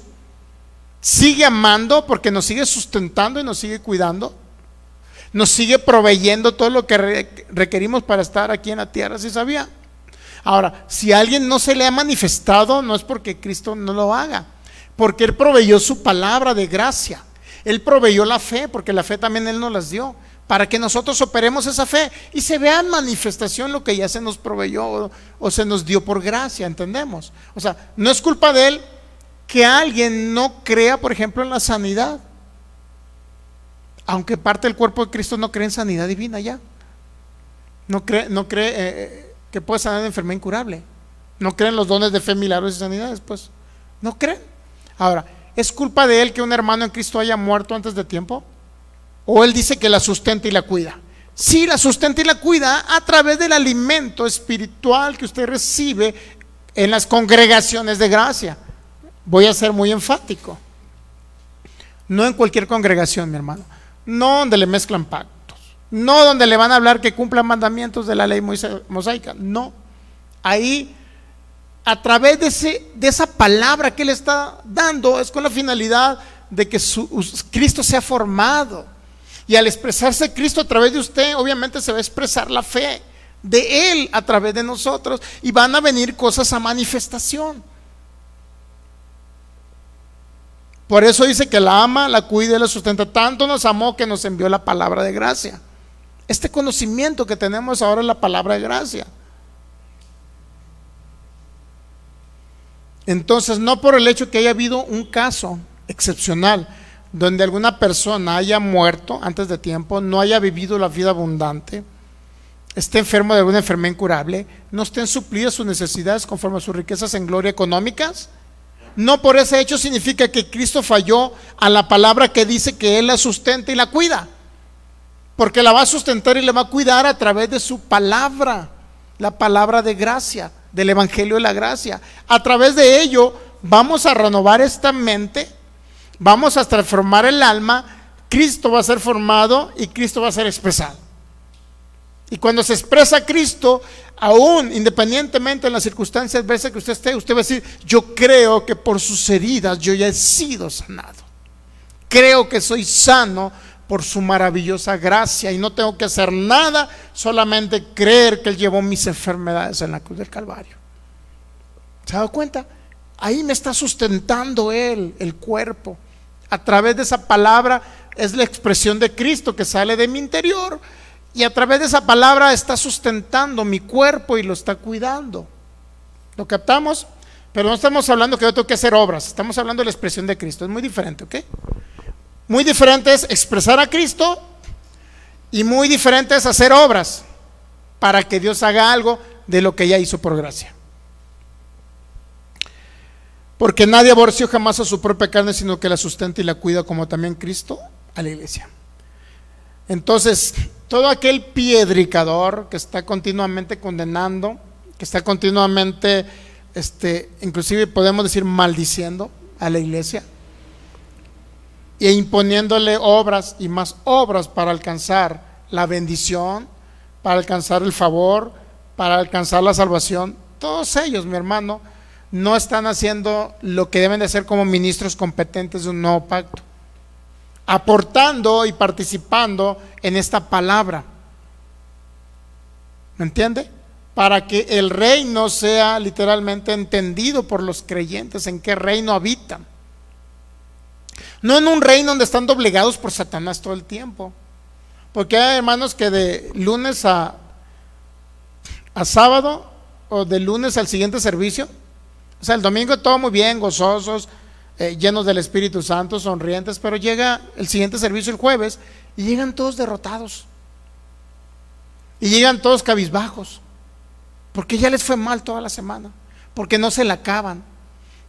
sigue amando porque nos sigue sustentando y nos sigue cuidando, nos sigue proveyendo todo lo que requerimos para estar aquí en la tierra, si sabía. Ahora, si a alguien no se le ha manifestado, no es porque Cristo no lo haga, porque Él proveyó su palabra de gracia, Él proveyó la fe, porque la fe también Él nos las dio, para que nosotros operemos esa fe y se vea en manifestación lo que ya se nos proveyó o, o se nos dio por gracia, ¿entendemos? O sea, no es culpa de Él que alguien no crea, por ejemplo, en la sanidad, aunque parte del cuerpo de Cristo no cree en sanidad divina ya, no cree, no cree eh, que puede sanar de enfermedad incurable, no cree en los dones de fe, milagros y sanidades, pues, no cree. Ahora, ¿es culpa de Él que un hermano en Cristo haya muerto antes de tiempo? ¿O Él dice que la sustenta y la cuida? Sí, la sustenta y la cuida a través del alimento espiritual que usted recibe en las congregaciones de gracia. Voy a ser muy enfático. No en cualquier congregación, mi hermano. No donde le mezclan pactos. No donde le van a hablar que cumplan mandamientos de la ley mosaica. No. Ahí, a través de, ese, de esa palabra que Él está dando, es con la finalidad de que su, Cristo sea formado, y al expresarse Cristo a través de usted, obviamente se va a expresar la fe de Él a través de nosotros, y van a venir cosas a manifestación. Por eso dice que la ama, la cuida y la sustenta. Tanto nos amó que nos envió la palabra de gracia. Este conocimiento que tenemos ahora es la palabra de gracia. Entonces, no por el hecho que haya habido un caso excepcional donde alguna persona haya muerto antes de tiempo, no haya vivido la vida abundante, esté enfermo de alguna enfermedad incurable, no estén suplidas sus necesidades conforme a sus riquezas en gloria económicas, no por ese hecho significa que Cristo falló a la palabra que dice que Él la sustenta y la cuida, porque la va a sustentar y la va a cuidar a través de su palabra, la palabra de gracia, del evangelio de la gracia. A través de ello vamos a renovar esta mente, vamos a transformar el alma, Cristo va a ser formado y Cristo va a ser expresado. Y cuando se expresa Cristo, aún independientemente de las circunstancias adversas que usted esté, usted va a decir: yo creo que por sus heridas yo ya he sido sanado, creo que soy sano por su maravillosa gracia, y no tengo que hacer nada, solamente creer que Él llevó mis enfermedades en la cruz del Calvario. ¿Se ha dado cuenta? Ahí me está sustentando Él, el cuerpo. A través de esa palabra es la expresión de Cristo que sale de mi interior, y a través de esa palabra está sustentando mi cuerpo y lo está cuidando. ¿Lo captamos? Pero no estamos hablando que yo tengo que hacer obras, estamos hablando de la expresión de Cristo, es muy diferente, ¿ok? Muy diferente es expresar a Cristo y muy diferente es hacer obras para que Dios haga algo de lo que ya hizo por gracia. Porque nadie aborreció jamás a su propia carne, sino que la sustenta y la cuida, como también Cristo a la iglesia. Entonces, todo aquel piedricador que está continuamente condenando, que está continuamente, este, inclusive podemos decir maldiciendo a la iglesia, e imponiéndole obras y más obras para alcanzar la bendición, para alcanzar el favor, para alcanzar la salvación, todos ellos, mi hermano, no están haciendo lo que deben de hacer como ministros competentes de un nuevo pacto, aportando y participando en esta palabra, ¿me entiende? Para que el reino sea literalmente entendido por los creyentes, en qué reino habitan, no en un reino donde están doblegados por Satanás todo el tiempo. Porque hay hermanos que de lunes a, a sábado, o de lunes al siguiente servicio, o sea, el domingo todo muy bien, gozosos, eh, llenos del Espíritu Santo, sonrientes, pero llega el siguiente servicio el jueves y llegan todos derrotados y llegan todos cabizbajos, porque ya les fue mal toda la semana, porque no se la acaban,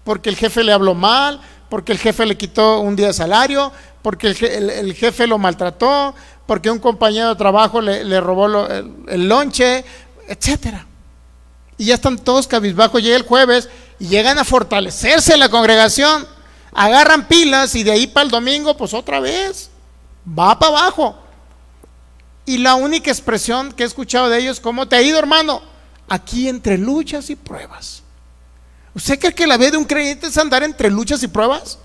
porque el jefe le habló mal, porque el jefe le quitó un día de salario, porque el, el, el jefe lo maltrató, porque un compañero de trabajo le, le robó lo, el, el lonche, etcétera. Y ya están todos cabizbajos, llega el jueves y llegan a fortalecerse la congregación, agarran pilas y de ahí para el domingo pues otra vez, va para abajo. Y la única expresión que he escuchado de ellos, ¿cómo te ha ido, hermano? Aquí entre luchas y pruebas. ¿Usted cree que la vida de un creyente es andar entre luchas y pruebas?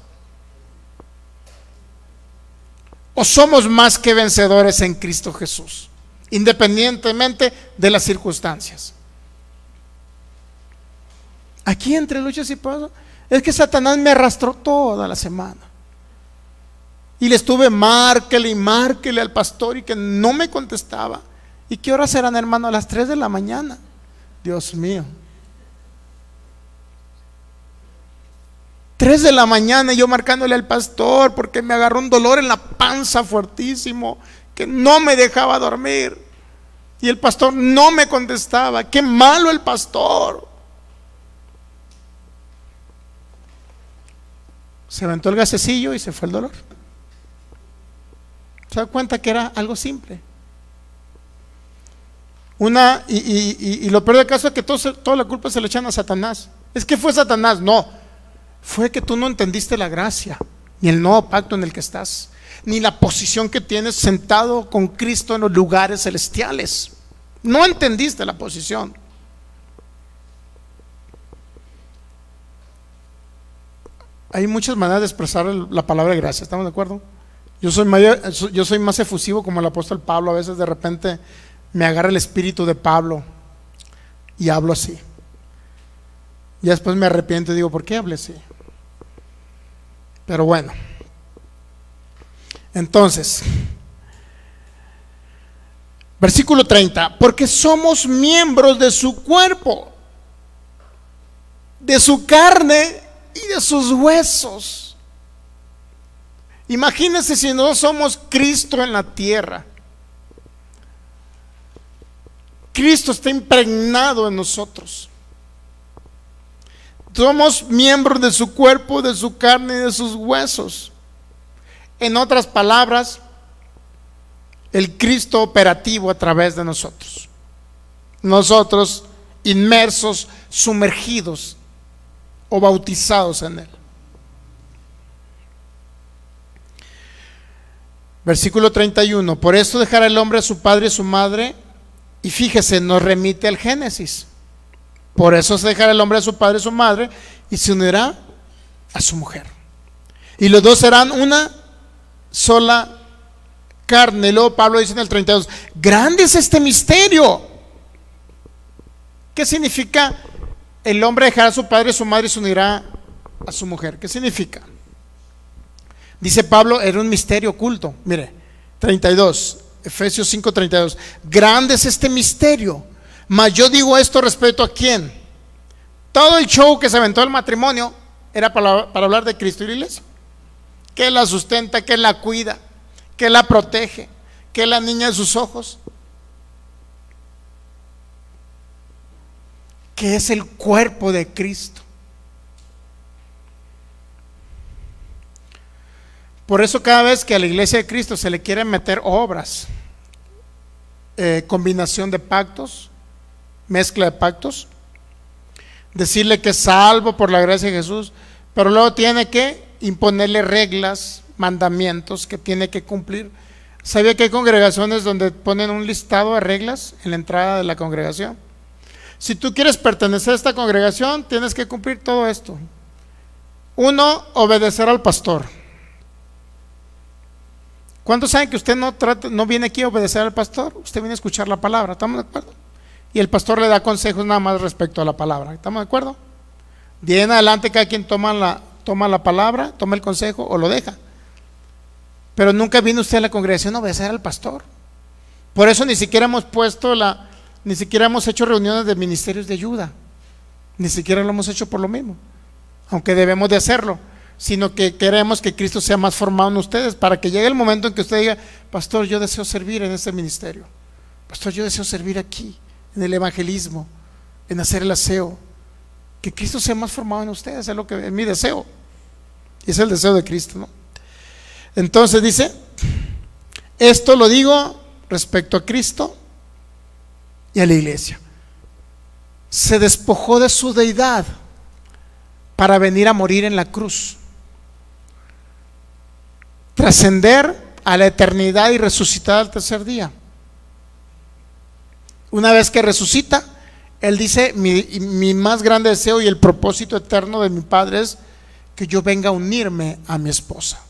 ¿O somos más que vencedores en Cristo Jesús, independientemente de las circunstancias? Aquí entre luchas y pruebas, es que Satanás me arrastró toda la semana y le estuve márquele y márquele al pastor y que no me contestaba. ¿Y qué horas eran, hermano? A las tres de la mañana. Dios mío, tres de la mañana, yo marcándole al pastor porque me agarró un dolor en la panza fuertísimo que no me dejaba dormir y el pastor no me contestaba. ¡Qué malo el pastor! Se aventó el gasecillo y se fue el dolor. Se da cuenta que era algo simple. Una y, y, y, y lo peor del caso es que todo, toda la culpa se le echan a Satanás. Es que fue Satanás, no. Fue que tú no entendiste la gracia, ni el nuevo pacto en el que estás, ni la posición que tienes sentado con Cristo en los lugares celestiales. No entendiste la posición. Hay muchas maneras de expresar la palabra de gracia, ¿estamos de acuerdo? Yo soy, mayor, yo soy más efusivo como el apóstol Pablo. A veces de repente me agarra el espíritu de Pablo y hablo así. Y después me arrepiento y digo, ¿por qué hablé así? Pero bueno, entonces, versículo treinta, porque somos miembros de su cuerpo, de su carne y de sus huesos. Imagínense si no somos Cristo en la tierra. Cristo está impregnado en nosotros. Somos miembros de su cuerpo, de su carne y de sus huesos. En otras palabras, el Cristo operativo a través de nosotros. Nosotros inmersos, sumergidos o bautizados en Él. Versículo treinta y uno. Por esto dejará el hombre a su padre y a su madre. Y fíjese, nos remite al Génesis. Por eso se dejará el hombre a su padre y a su madre y se unirá a su mujer. Y los dos serán una sola carne. Y luego Pablo dice en el treinta y dos, grande es este misterio. ¿Qué significa? El hombre dejará a su padre y a su madre y se unirá a su mujer. ¿Qué significa? Dice Pablo, era un misterio oculto. Mire, treinta y dos, Efesios cinco, treinta y dos. Grande es este misterio. Mas yo digo esto respecto a quién. Todo el show que se aventó el matrimonio era para, para hablar de Cristo y la iglesia, que la sustenta, que la cuida, que la protege, que es la niña de sus ojos, que es el cuerpo de Cristo. Por eso cada vez que a la iglesia de Cristo se le quieren meter obras, eh, combinación de pactos, mezcla de pactos, decirle que es salvo por la gracia de Jesús, pero luego tiene que imponerle reglas, mandamientos que tiene que cumplir. ¿Sabía que hay congregaciones donde ponen un listado de reglas en la entrada de la congregación? Si tú quieres pertenecer a esta congregación, tienes que cumplir todo esto. Uno, obedecer al pastor. ¿Cuántos saben que usted no, trata, no viene aquí a obedecer al pastor? Usted viene a escuchar la palabra, ¿estamos de acuerdo? Y el pastor le da consejos nada más respecto a la palabra, ¿estamos de acuerdo? De ahí en adelante cada quien toma la, toma la palabra, toma el consejo o lo deja. Pero nunca vino usted a la congregación a obedecer al pastor. Por eso ni siquiera hemos puesto la, ni siquiera hemos hecho reuniones de ministerios de ayuda. Ni siquiera lo hemos hecho por lo mismo, aunque debemos de hacerlo, sino que queremos que Cristo sea más formado en ustedes, para que llegue el momento en que usted diga: pastor, yo deseo servir en este ministerio, pastor, yo deseo servir aquí, en el evangelismo, en hacer el aseo. Que Cristo sea más formado en ustedes, es lo que es mi deseo, y es el deseo de Cristo, ¿no? Entonces dice: esto lo digo respecto a Cristo y a la iglesia. Se despojó de su deidad para venir a morir en la cruz, trascender a la eternidad y resucitar al tercer día. Una vez que resucita, Él dice: mi, mi más grande deseo y el propósito eterno de mi Padre es que yo venga a unirme a mi esposa,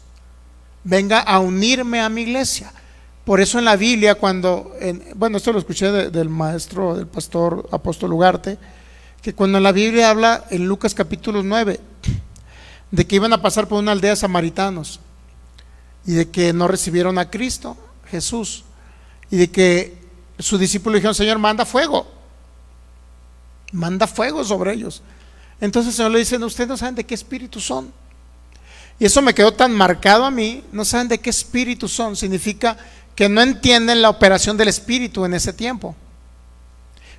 venga a unirme a mi iglesia. Por eso en la Biblia, cuando en, bueno, esto lo escuché de, del maestro, del pastor apóstol Ugarte, que cuando la Biblia habla en Lucas capítulo nueve de que iban a pasar por una aldea de samaritanos y de que no recibieron a Cristo Jesús, y de que sus discípulos dijeron: Señor, manda fuego, manda fuego sobre ellos. Entonces el Señor le dice: ustedes no saben de qué espíritu son. Y eso me quedó tan marcado a mí, no saben de qué espíritu son. Significa que no entienden la operación del espíritu en ese tiempo.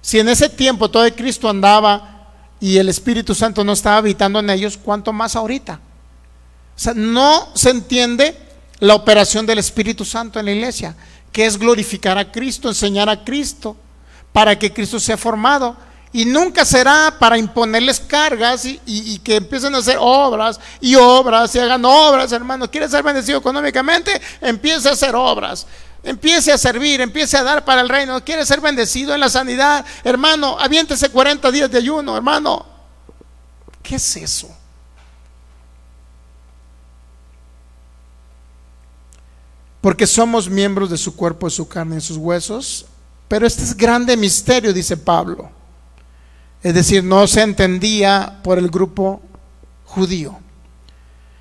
Si en ese tiempo todo el Cristo andaba y el Espíritu Santo no estaba habitando en ellos, ¿cuánto más ahorita? O sea, no se entiende la operación del Espíritu Santo en la iglesia, que es glorificar a Cristo, enseñar a Cristo, para que Cristo sea formado. Y nunca será para imponerles cargas y, y, y que empiecen a hacer obras y obras y hagan obras, hermano. ¿Quieres ser bendecido económicamente? Empiece a hacer obras. Empiece a servir, empiece a dar para el reino. Quiere ser bendecido en la sanidad, hermano, aviéntese cuarenta días de ayuno, hermano. ¿Qué es eso? Porque somos miembros de su cuerpo, de su carne y de sus huesos. Pero este es grande misterio, dice Pablo. Es decir, no se entendía por el grupo judío.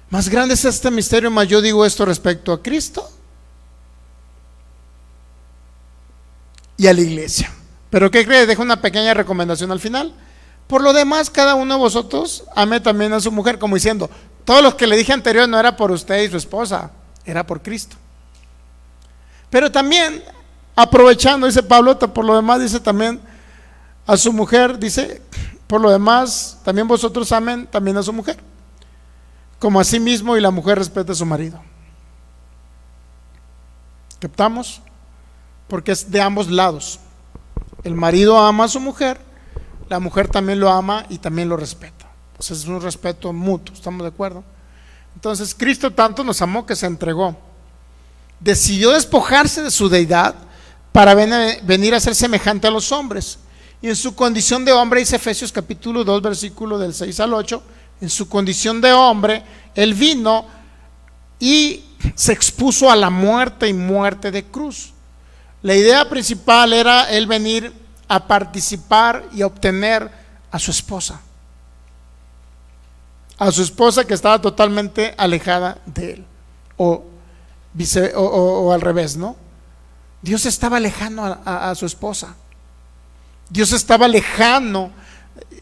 Más grande es este misterio, más yo digo esto respecto a Cristo y a la iglesia. Pero ¿qué crees? Dejo una pequeña recomendación al final. Por lo demás, cada uno de vosotros ame también a su mujer, como diciendo: todos los que le dije anterior no era por usted y su esposa, era por Cristo. Pero también, aprovechando, dice Pablo, por lo demás, dice también a su mujer, dice: por lo demás, también vosotros amen también a su mujer, como a sí mismo, y la mujer respeta a su marido. ¿Captamos? Porque es de ambos lados. El marido ama a su mujer, la mujer también lo ama y también lo respeta. Pues es un respeto mutuo, ¿estamos de acuerdo? Entonces Cristo tanto nos amó que se entregó. Decidió despojarse de su deidad para venir a ser semejante a los hombres. Y en su condición de hombre, dice Efesios capítulo dos, versículo del seis al ocho, en su condición de hombre, Él vino y se expuso a la muerte y muerte de cruz. La idea principal era él venir a participar y a obtener a su esposa, a su esposa que estaba totalmente alejada de él, o, vice, o, o, o al revés, ¿no? Dios estaba lejano a, a, a su esposa, Dios estaba lejano.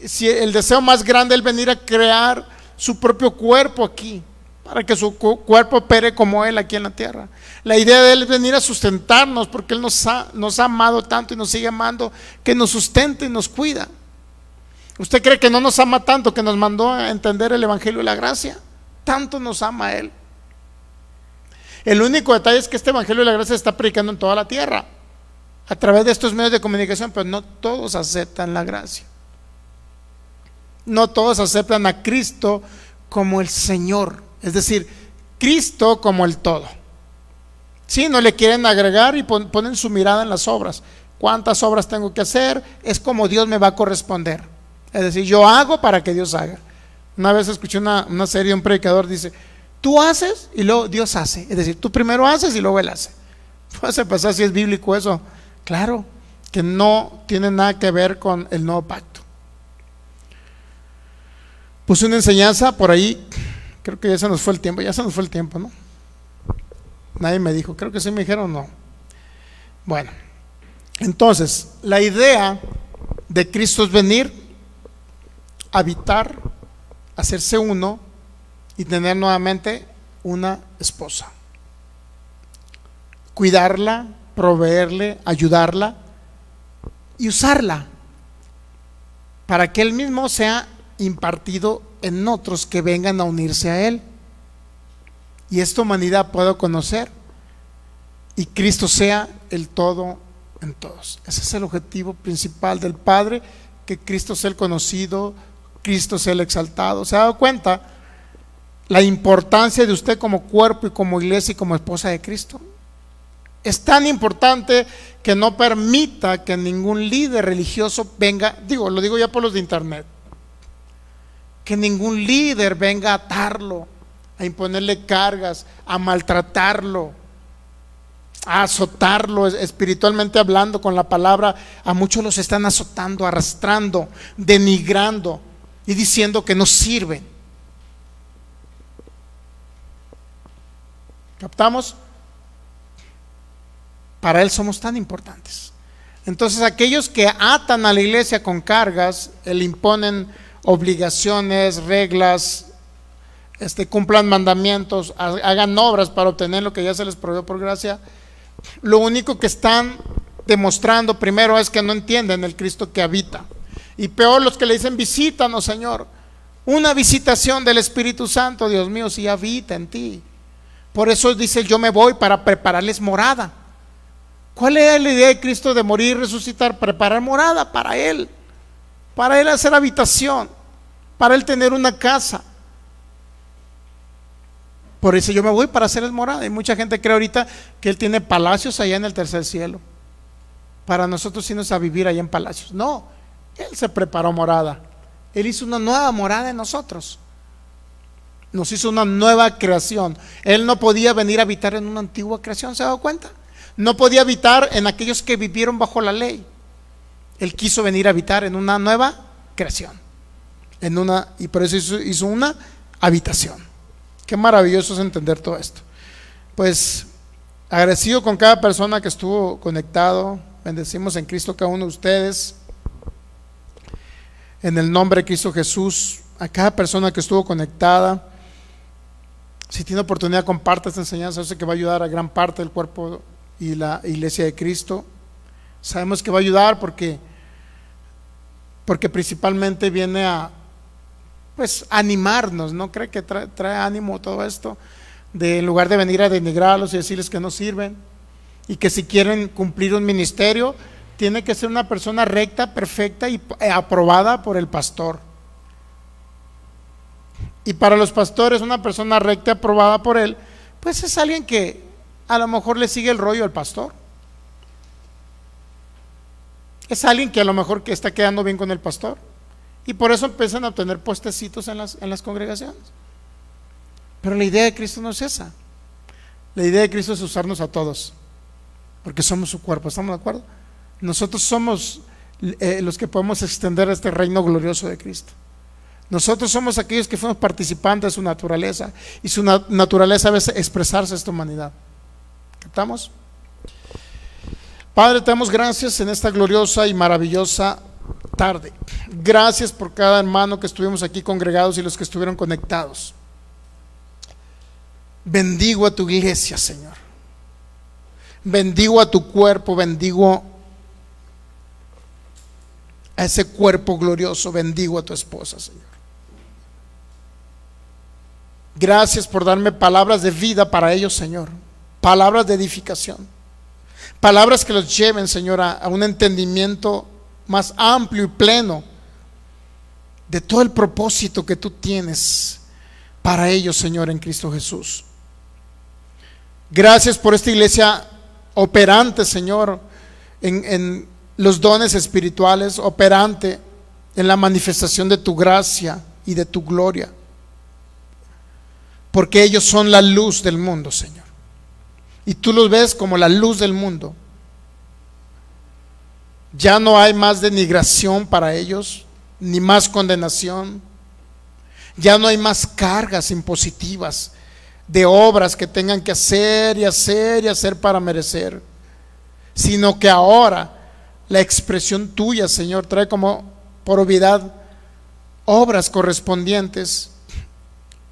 Si el deseo más grande es venir a crear su propio cuerpo aquí, para que su cuerpo opere como Él aquí en la tierra. La idea de Él es venir a sustentarnos, porque Él nos ha, nos ha amado tanto y nos sigue amando, que nos sustenta y nos cuida. ¿Usted cree que no nos ama tanto que nos mandó a entender el evangelio y la gracia? Tanto nos ama Él. El único detalle es que este Evangelio de la Gracia se está predicando en toda la tierra, a través de estos medios de comunicación, pero no todos aceptan la gracia. No todos aceptan a Cristo como el Señor, es decir, Cristo como el todo. Si no le quieren agregar y ponen su mirada en las obras. ¿Cuántas obras tengo que hacer? Es como Dios me va a corresponder. Es decir, yo hago para que Dios haga. Una vez escuché una, una serie, un predicador dice: tú haces y luego Dios hace. Es decir, tú primero haces y luego Él hace. Pues se pasa, si es bíblico eso. Claro, que no tiene nada que ver con el nuevo pacto. Puse una enseñanza por ahí, creo que ya se nos fue el tiempo, ya se nos fue el tiempo, ¿no? Nadie me dijo, creo que sí me dijeron, no. Bueno, entonces, la idea de Cristo es venir, habitar, hacerse uno y tener nuevamente una esposa. Cuidarla, proveerle, ayudarla y usarla para que Él mismo sea impartido en otros que vengan a unirse a Él, y esta humanidad pueda conocer y Cristo sea el todo en todos. Ese es el objetivo principal del Padre, que Cristo sea el conocido, Cristo sea el exaltado. ¿Se ha dado cuenta la importancia de usted como cuerpo y como iglesia y como esposa de Cristo? Es tan importante que no permita que ningún líder religioso venga, digo, lo digo ya por los de internet, que ningún líder venga a atarlo, a imponerle cargas, a maltratarlo, a azotarlo espiritualmente hablando con la palabra. A muchos los están azotando, arrastrando, denigrando y diciendo que no sirven. ¿Captamos? Para Él somos tan importantes. Entonces, aquellos que atan a la iglesia con cargas, le imponen obligaciones, reglas, este, cumplan mandamientos, hagan obras para obtener lo que ya se les proveyó por gracia, lo único que están demostrando primero es que no entienden el Cristo que habita. Y peor, los que le dicen: visítanos, Señor. Una visitación del Espíritu Santo, Dios mío, si habita en ti. Por eso dice: yo me voy para prepararles morada. ¿Cuál era la idea de Cristo de morir y resucitar? Preparar morada para Él, para Él hacer habitación, para Él tener una casa. Por eso yo me voy para hacerles morada. Y mucha gente cree ahorita que Él tiene palacios allá en el tercer cielo, para nosotros irnos a vivir allá en palacios. No, Él se preparó morada. Él hizo una nueva morada en nosotros, nos hizo una nueva creación. Él no podía venir a habitar en una antigua creación, ¿se ha dado cuenta? No podía habitar en aquellos que vivieron bajo la ley. Él quiso venir a habitar en una nueva creación, en una, y por eso hizo, hizo una habitación. Qué maravilloso es entender todo esto. Pues agradecido con cada persona que estuvo conectado. Bendecimos en Cristo cada uno de ustedes, en el nombre de Cristo Jesús, a cada persona que estuvo conectada. Si tiene oportunidad, comparte esta enseñanza. Yo sé que va a ayudar a gran parte del cuerpo y la iglesia de Cristo. Sabemos que va a ayudar porque porque principalmente viene a pues animarnos, ¿no? Cree que trae, trae ánimo todo esto, de en lugar de venir a denigrarlos y decirles que no sirven, y que si quieren cumplir un ministerio tiene que ser una persona recta, perfecta y aprobada por el pastor. Y para los pastores, una persona recta aprobada por él, pues es alguien que a lo mejor le sigue el rollo al pastor. Es alguien que a lo mejor que está quedando bien con el pastor, y por eso empiezan a obtener puestecitos en las, en las congregaciones. Pero la idea de Cristo no es esa. La idea de Cristo es usarnos a todos, porque somos su cuerpo. ¿Estamos de acuerdo? Nosotros somos eh, los que podemos extender este reino glorioso de Cristo. Nosotros somos aquellos que fuimos participantes de su naturaleza, y su na- naturaleza debe expresarse a esta humanidad. ¿Estamos? Padre, te damos gracias en esta gloriosa y maravillosa tarde. Gracias por cada hermano que estuvimos aquí congregados y los que estuvieron conectados. Bendigo a tu iglesia, Señor. Bendigo a tu cuerpo, bendigo a ese cuerpo glorioso, bendigo a tu esposa, Señor. Gracias por darme palabras de vida para ellos, Señor. palabras de edificación, palabras que los lleven, Señor, a un entendimiento más amplio y pleno de todo el propósito que tú tienes para ellos, Señor, en Cristo Jesús. Gracias por esta iglesia operante, Señor, en, en los dones espirituales, operante en la manifestación de tu gracia y de tu gloria, porque ellos son la luz del mundo, Señor, y tú los ves como la luz del mundo. Ya no hay más denigración para ellos, ni más condenación. Ya no hay más cargas impositivas de obras que tengan que hacer y hacer y hacer para merecer, sino que ahora la expresión tuya, Señor, trae como probidad obras correspondientes,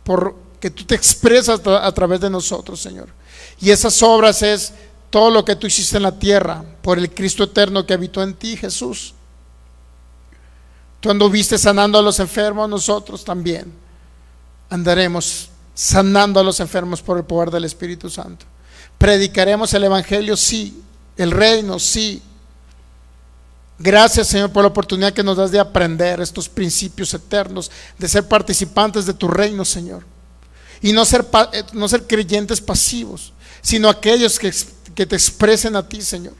porque tú te expresas a través de nosotros, Señor, y esas obras es todo lo que tú hiciste en la tierra por el Cristo eterno que habitó en ti, Jesús. Tú anduviste sanando a los enfermos, nosotros también andaremos sanando a los enfermos por el poder del Espíritu Santo. Predicaremos el Evangelio, sí, el reino, sí. Gracias, Señor, por la oportunidad que nos das de aprender estos principios eternos, de ser participantes de tu reino, Señor, y no ser, no ser creyentes pasivos, sino aquellos que, que te expresen a ti, Señor,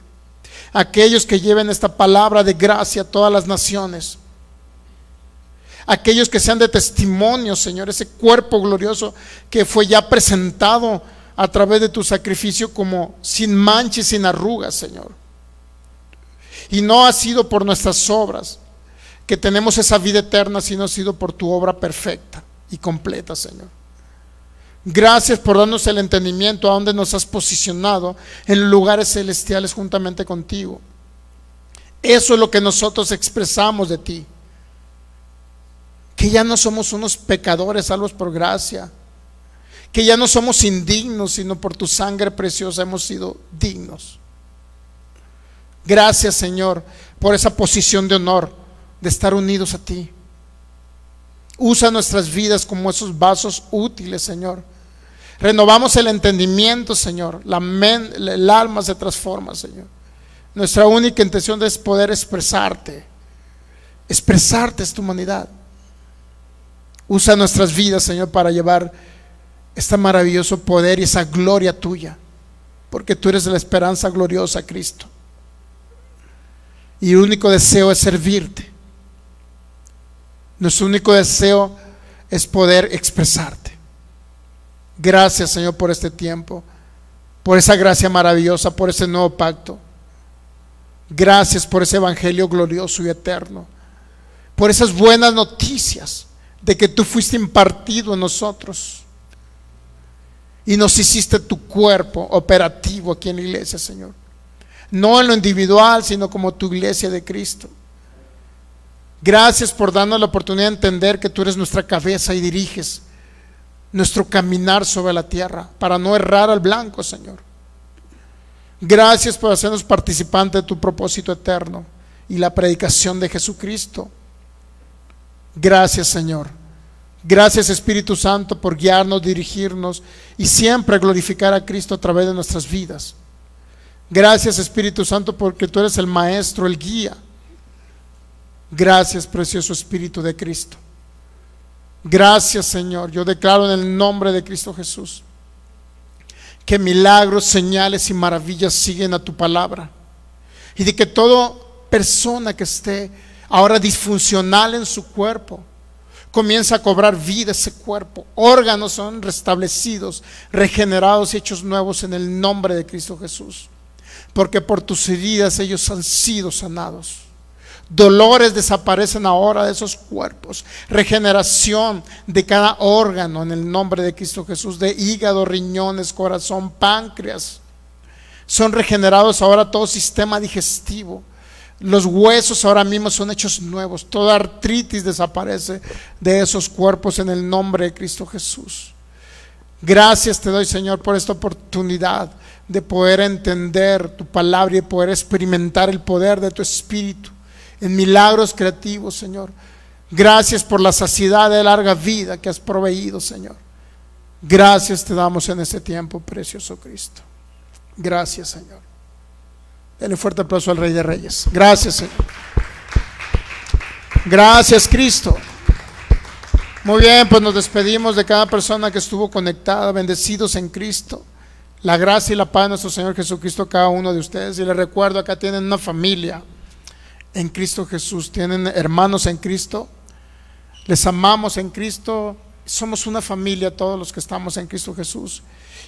aquellos que lleven esta palabra de gracia a todas las naciones, aquellos que sean de testimonio, Señor, ese cuerpo glorioso que fue ya presentado a través de tu sacrificio como sin mancha y sin arrugas, Señor. Y no ha sido por nuestras obras que tenemos esa vida eterna, sino ha sido por tu obra perfecta y completa, Señor. Gracias por darnos el entendimiento a donde nos has posicionado en lugares celestiales juntamente contigo. Eso es lo que nosotros expresamos de ti, que ya no somos unos pecadores salvos por gracia, que ya no somos indignos, sino por tu sangre preciosa hemos sido dignos. Gracias, Señor, por esa posición de honor de estar unidos a ti. Usa nuestras vidas como esos vasos útiles, Señor. Renovamos el entendimiento, Señor, la men, el alma se transforma, Señor. Nuestra única intención es poder expresarte. Expresarte es tu humanidad. Usa nuestras vidas, Señor, para llevar este maravilloso poder y esa gloria tuya, porque tú eres la esperanza gloriosa, Cristo, y el único deseo es servirte. Nuestro único deseo es poder expresarte. Gracias, Señor, por este tiempo, por esa gracia maravillosa, por ese nuevo pacto. Gracias por ese evangelio glorioso y eterno, por esas buenas noticias de que tú fuiste impartido en nosotros y nos hiciste tu cuerpo operativo aquí en la iglesia, Señor. No en lo individual, sino como tu iglesia de Cristo. Gracias por darnos la oportunidad de entender que tú eres nuestra cabeza y diriges nuestro caminar sobre la tierra para no errar al blanco, Señor. Gracias por hacernos participantes de tu propósito eterno y la predicación de Jesucristo. Gracias, Señor. Gracias, Espíritu Santo, por guiarnos, dirigirnos y siempre glorificar a Cristo a través de nuestras vidas. Gracias, Espíritu Santo, porque tú eres el maestro, el guía. Gracias, precioso Espíritu de Cristo. Gracias, Señor. Yo declaro en el nombre de Cristo Jesús que milagros, señales y maravillas siguen a tu palabra, y de que toda persona que esté ahora disfuncional en su cuerpo comienza a cobrar vida ese cuerpo. Órganos son restablecidos, regenerados y hechos nuevos en el nombre de Cristo Jesús, porque por tus heridas ellos han sido sanados. Dolores desaparecen ahora de esos cuerpos. Regeneración de cada órgano en el nombre de Cristo Jesús, de hígado, riñones, corazón, páncreas. Son regenerados ahora todo sistema digestivo. Los huesos ahora mismo son hechos nuevos. Toda artritis desaparece de esos cuerpos en el nombre de Cristo Jesús. Gracias te doy, Señor, por esta oportunidad de poder entender tu palabra y poder experimentar el poder de tu Espíritu en milagros creativos, Señor. Gracias por la saciedad de larga vida que has proveído, Señor. Gracias te damos en este tiempo, precioso Cristo. Gracias, Señor. Denle fuerte aplauso al Rey de Reyes. Gracias, Señor. Gracias, Cristo. Muy bien, pues nos despedimos de cada persona que estuvo conectada. Bendecidos en Cristo. La gracia y la paz de nuestro Señor Jesucristo a cada uno de ustedes. Y les recuerdo, acá tienen una familia en Cristo Jesús, tienen hermanos en Cristo, les amamos en Cristo, somos una familia todos los que estamos en Cristo Jesús.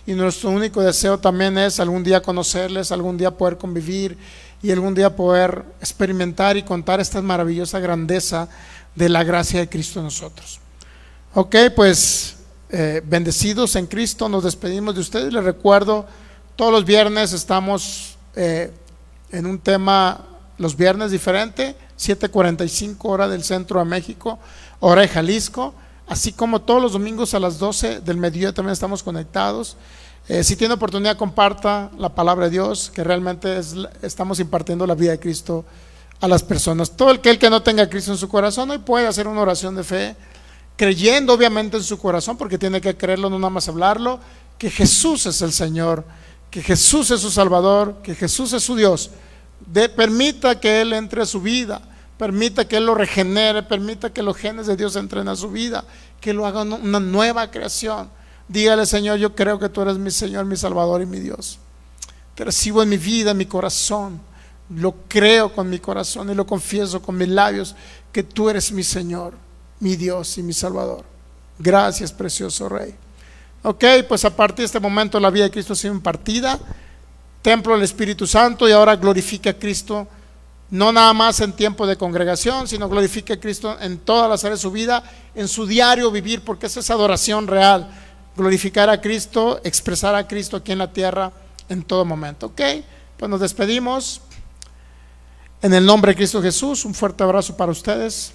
Y nuestro único deseo también es algún día conocerles, algún día poder convivir y algún día poder experimentar y contar esta maravillosa grandeza de la gracia de Cristo en nosotros. Ok, pues eh, bendecidos en Cristo, nos despedimos de ustedes. Les recuerdo, todos los viernes estamos eh, en un tema, los viernes diferente, siete cuarenta y cinco hora del centro de México, hora de Jalisco, así como todos los domingos a las doce del mediodía también estamos conectados. Eh, si tiene oportunidad, comparta la palabra de Dios, que realmente es, estamos impartiendo la vida de Cristo a las personas. Todo aquel que no tenga a Cristo en su corazón hoy puede hacer una oración de fe, creyendo obviamente en su corazón, porque tiene que creerlo, no nada más hablarlo, que Jesús es el Señor, que Jesús es su Salvador, que Jesús es su Dios. De, permita que Él entre a su vida, permita que Él lo regenere, permita que los genes de Dios entren a su vida, que lo haga una nueva creación. Dígale: Señor, yo creo que tú eres mi Señor, mi Salvador y mi Dios, te recibo en mi vida, en mi corazón, lo creo con mi corazón y lo confieso con mis labios, que tú eres mi Señor, mi Dios y mi Salvador. Gracias, precioso Rey. Ok, pues a partir de este momento la vida de Cristo ha sido impartida, templo del Espíritu Santo, y ahora glorifica a Cristo, no nada más en tiempo de congregación, sino glorifica a Cristo en todas las áreas de su vida, en su diario vivir, porque esa es adoración real, glorificar a Cristo, expresar a Cristo aquí en la tierra en todo momento. Ok, pues nos despedimos en el nombre de Cristo Jesús. Un fuerte abrazo para ustedes.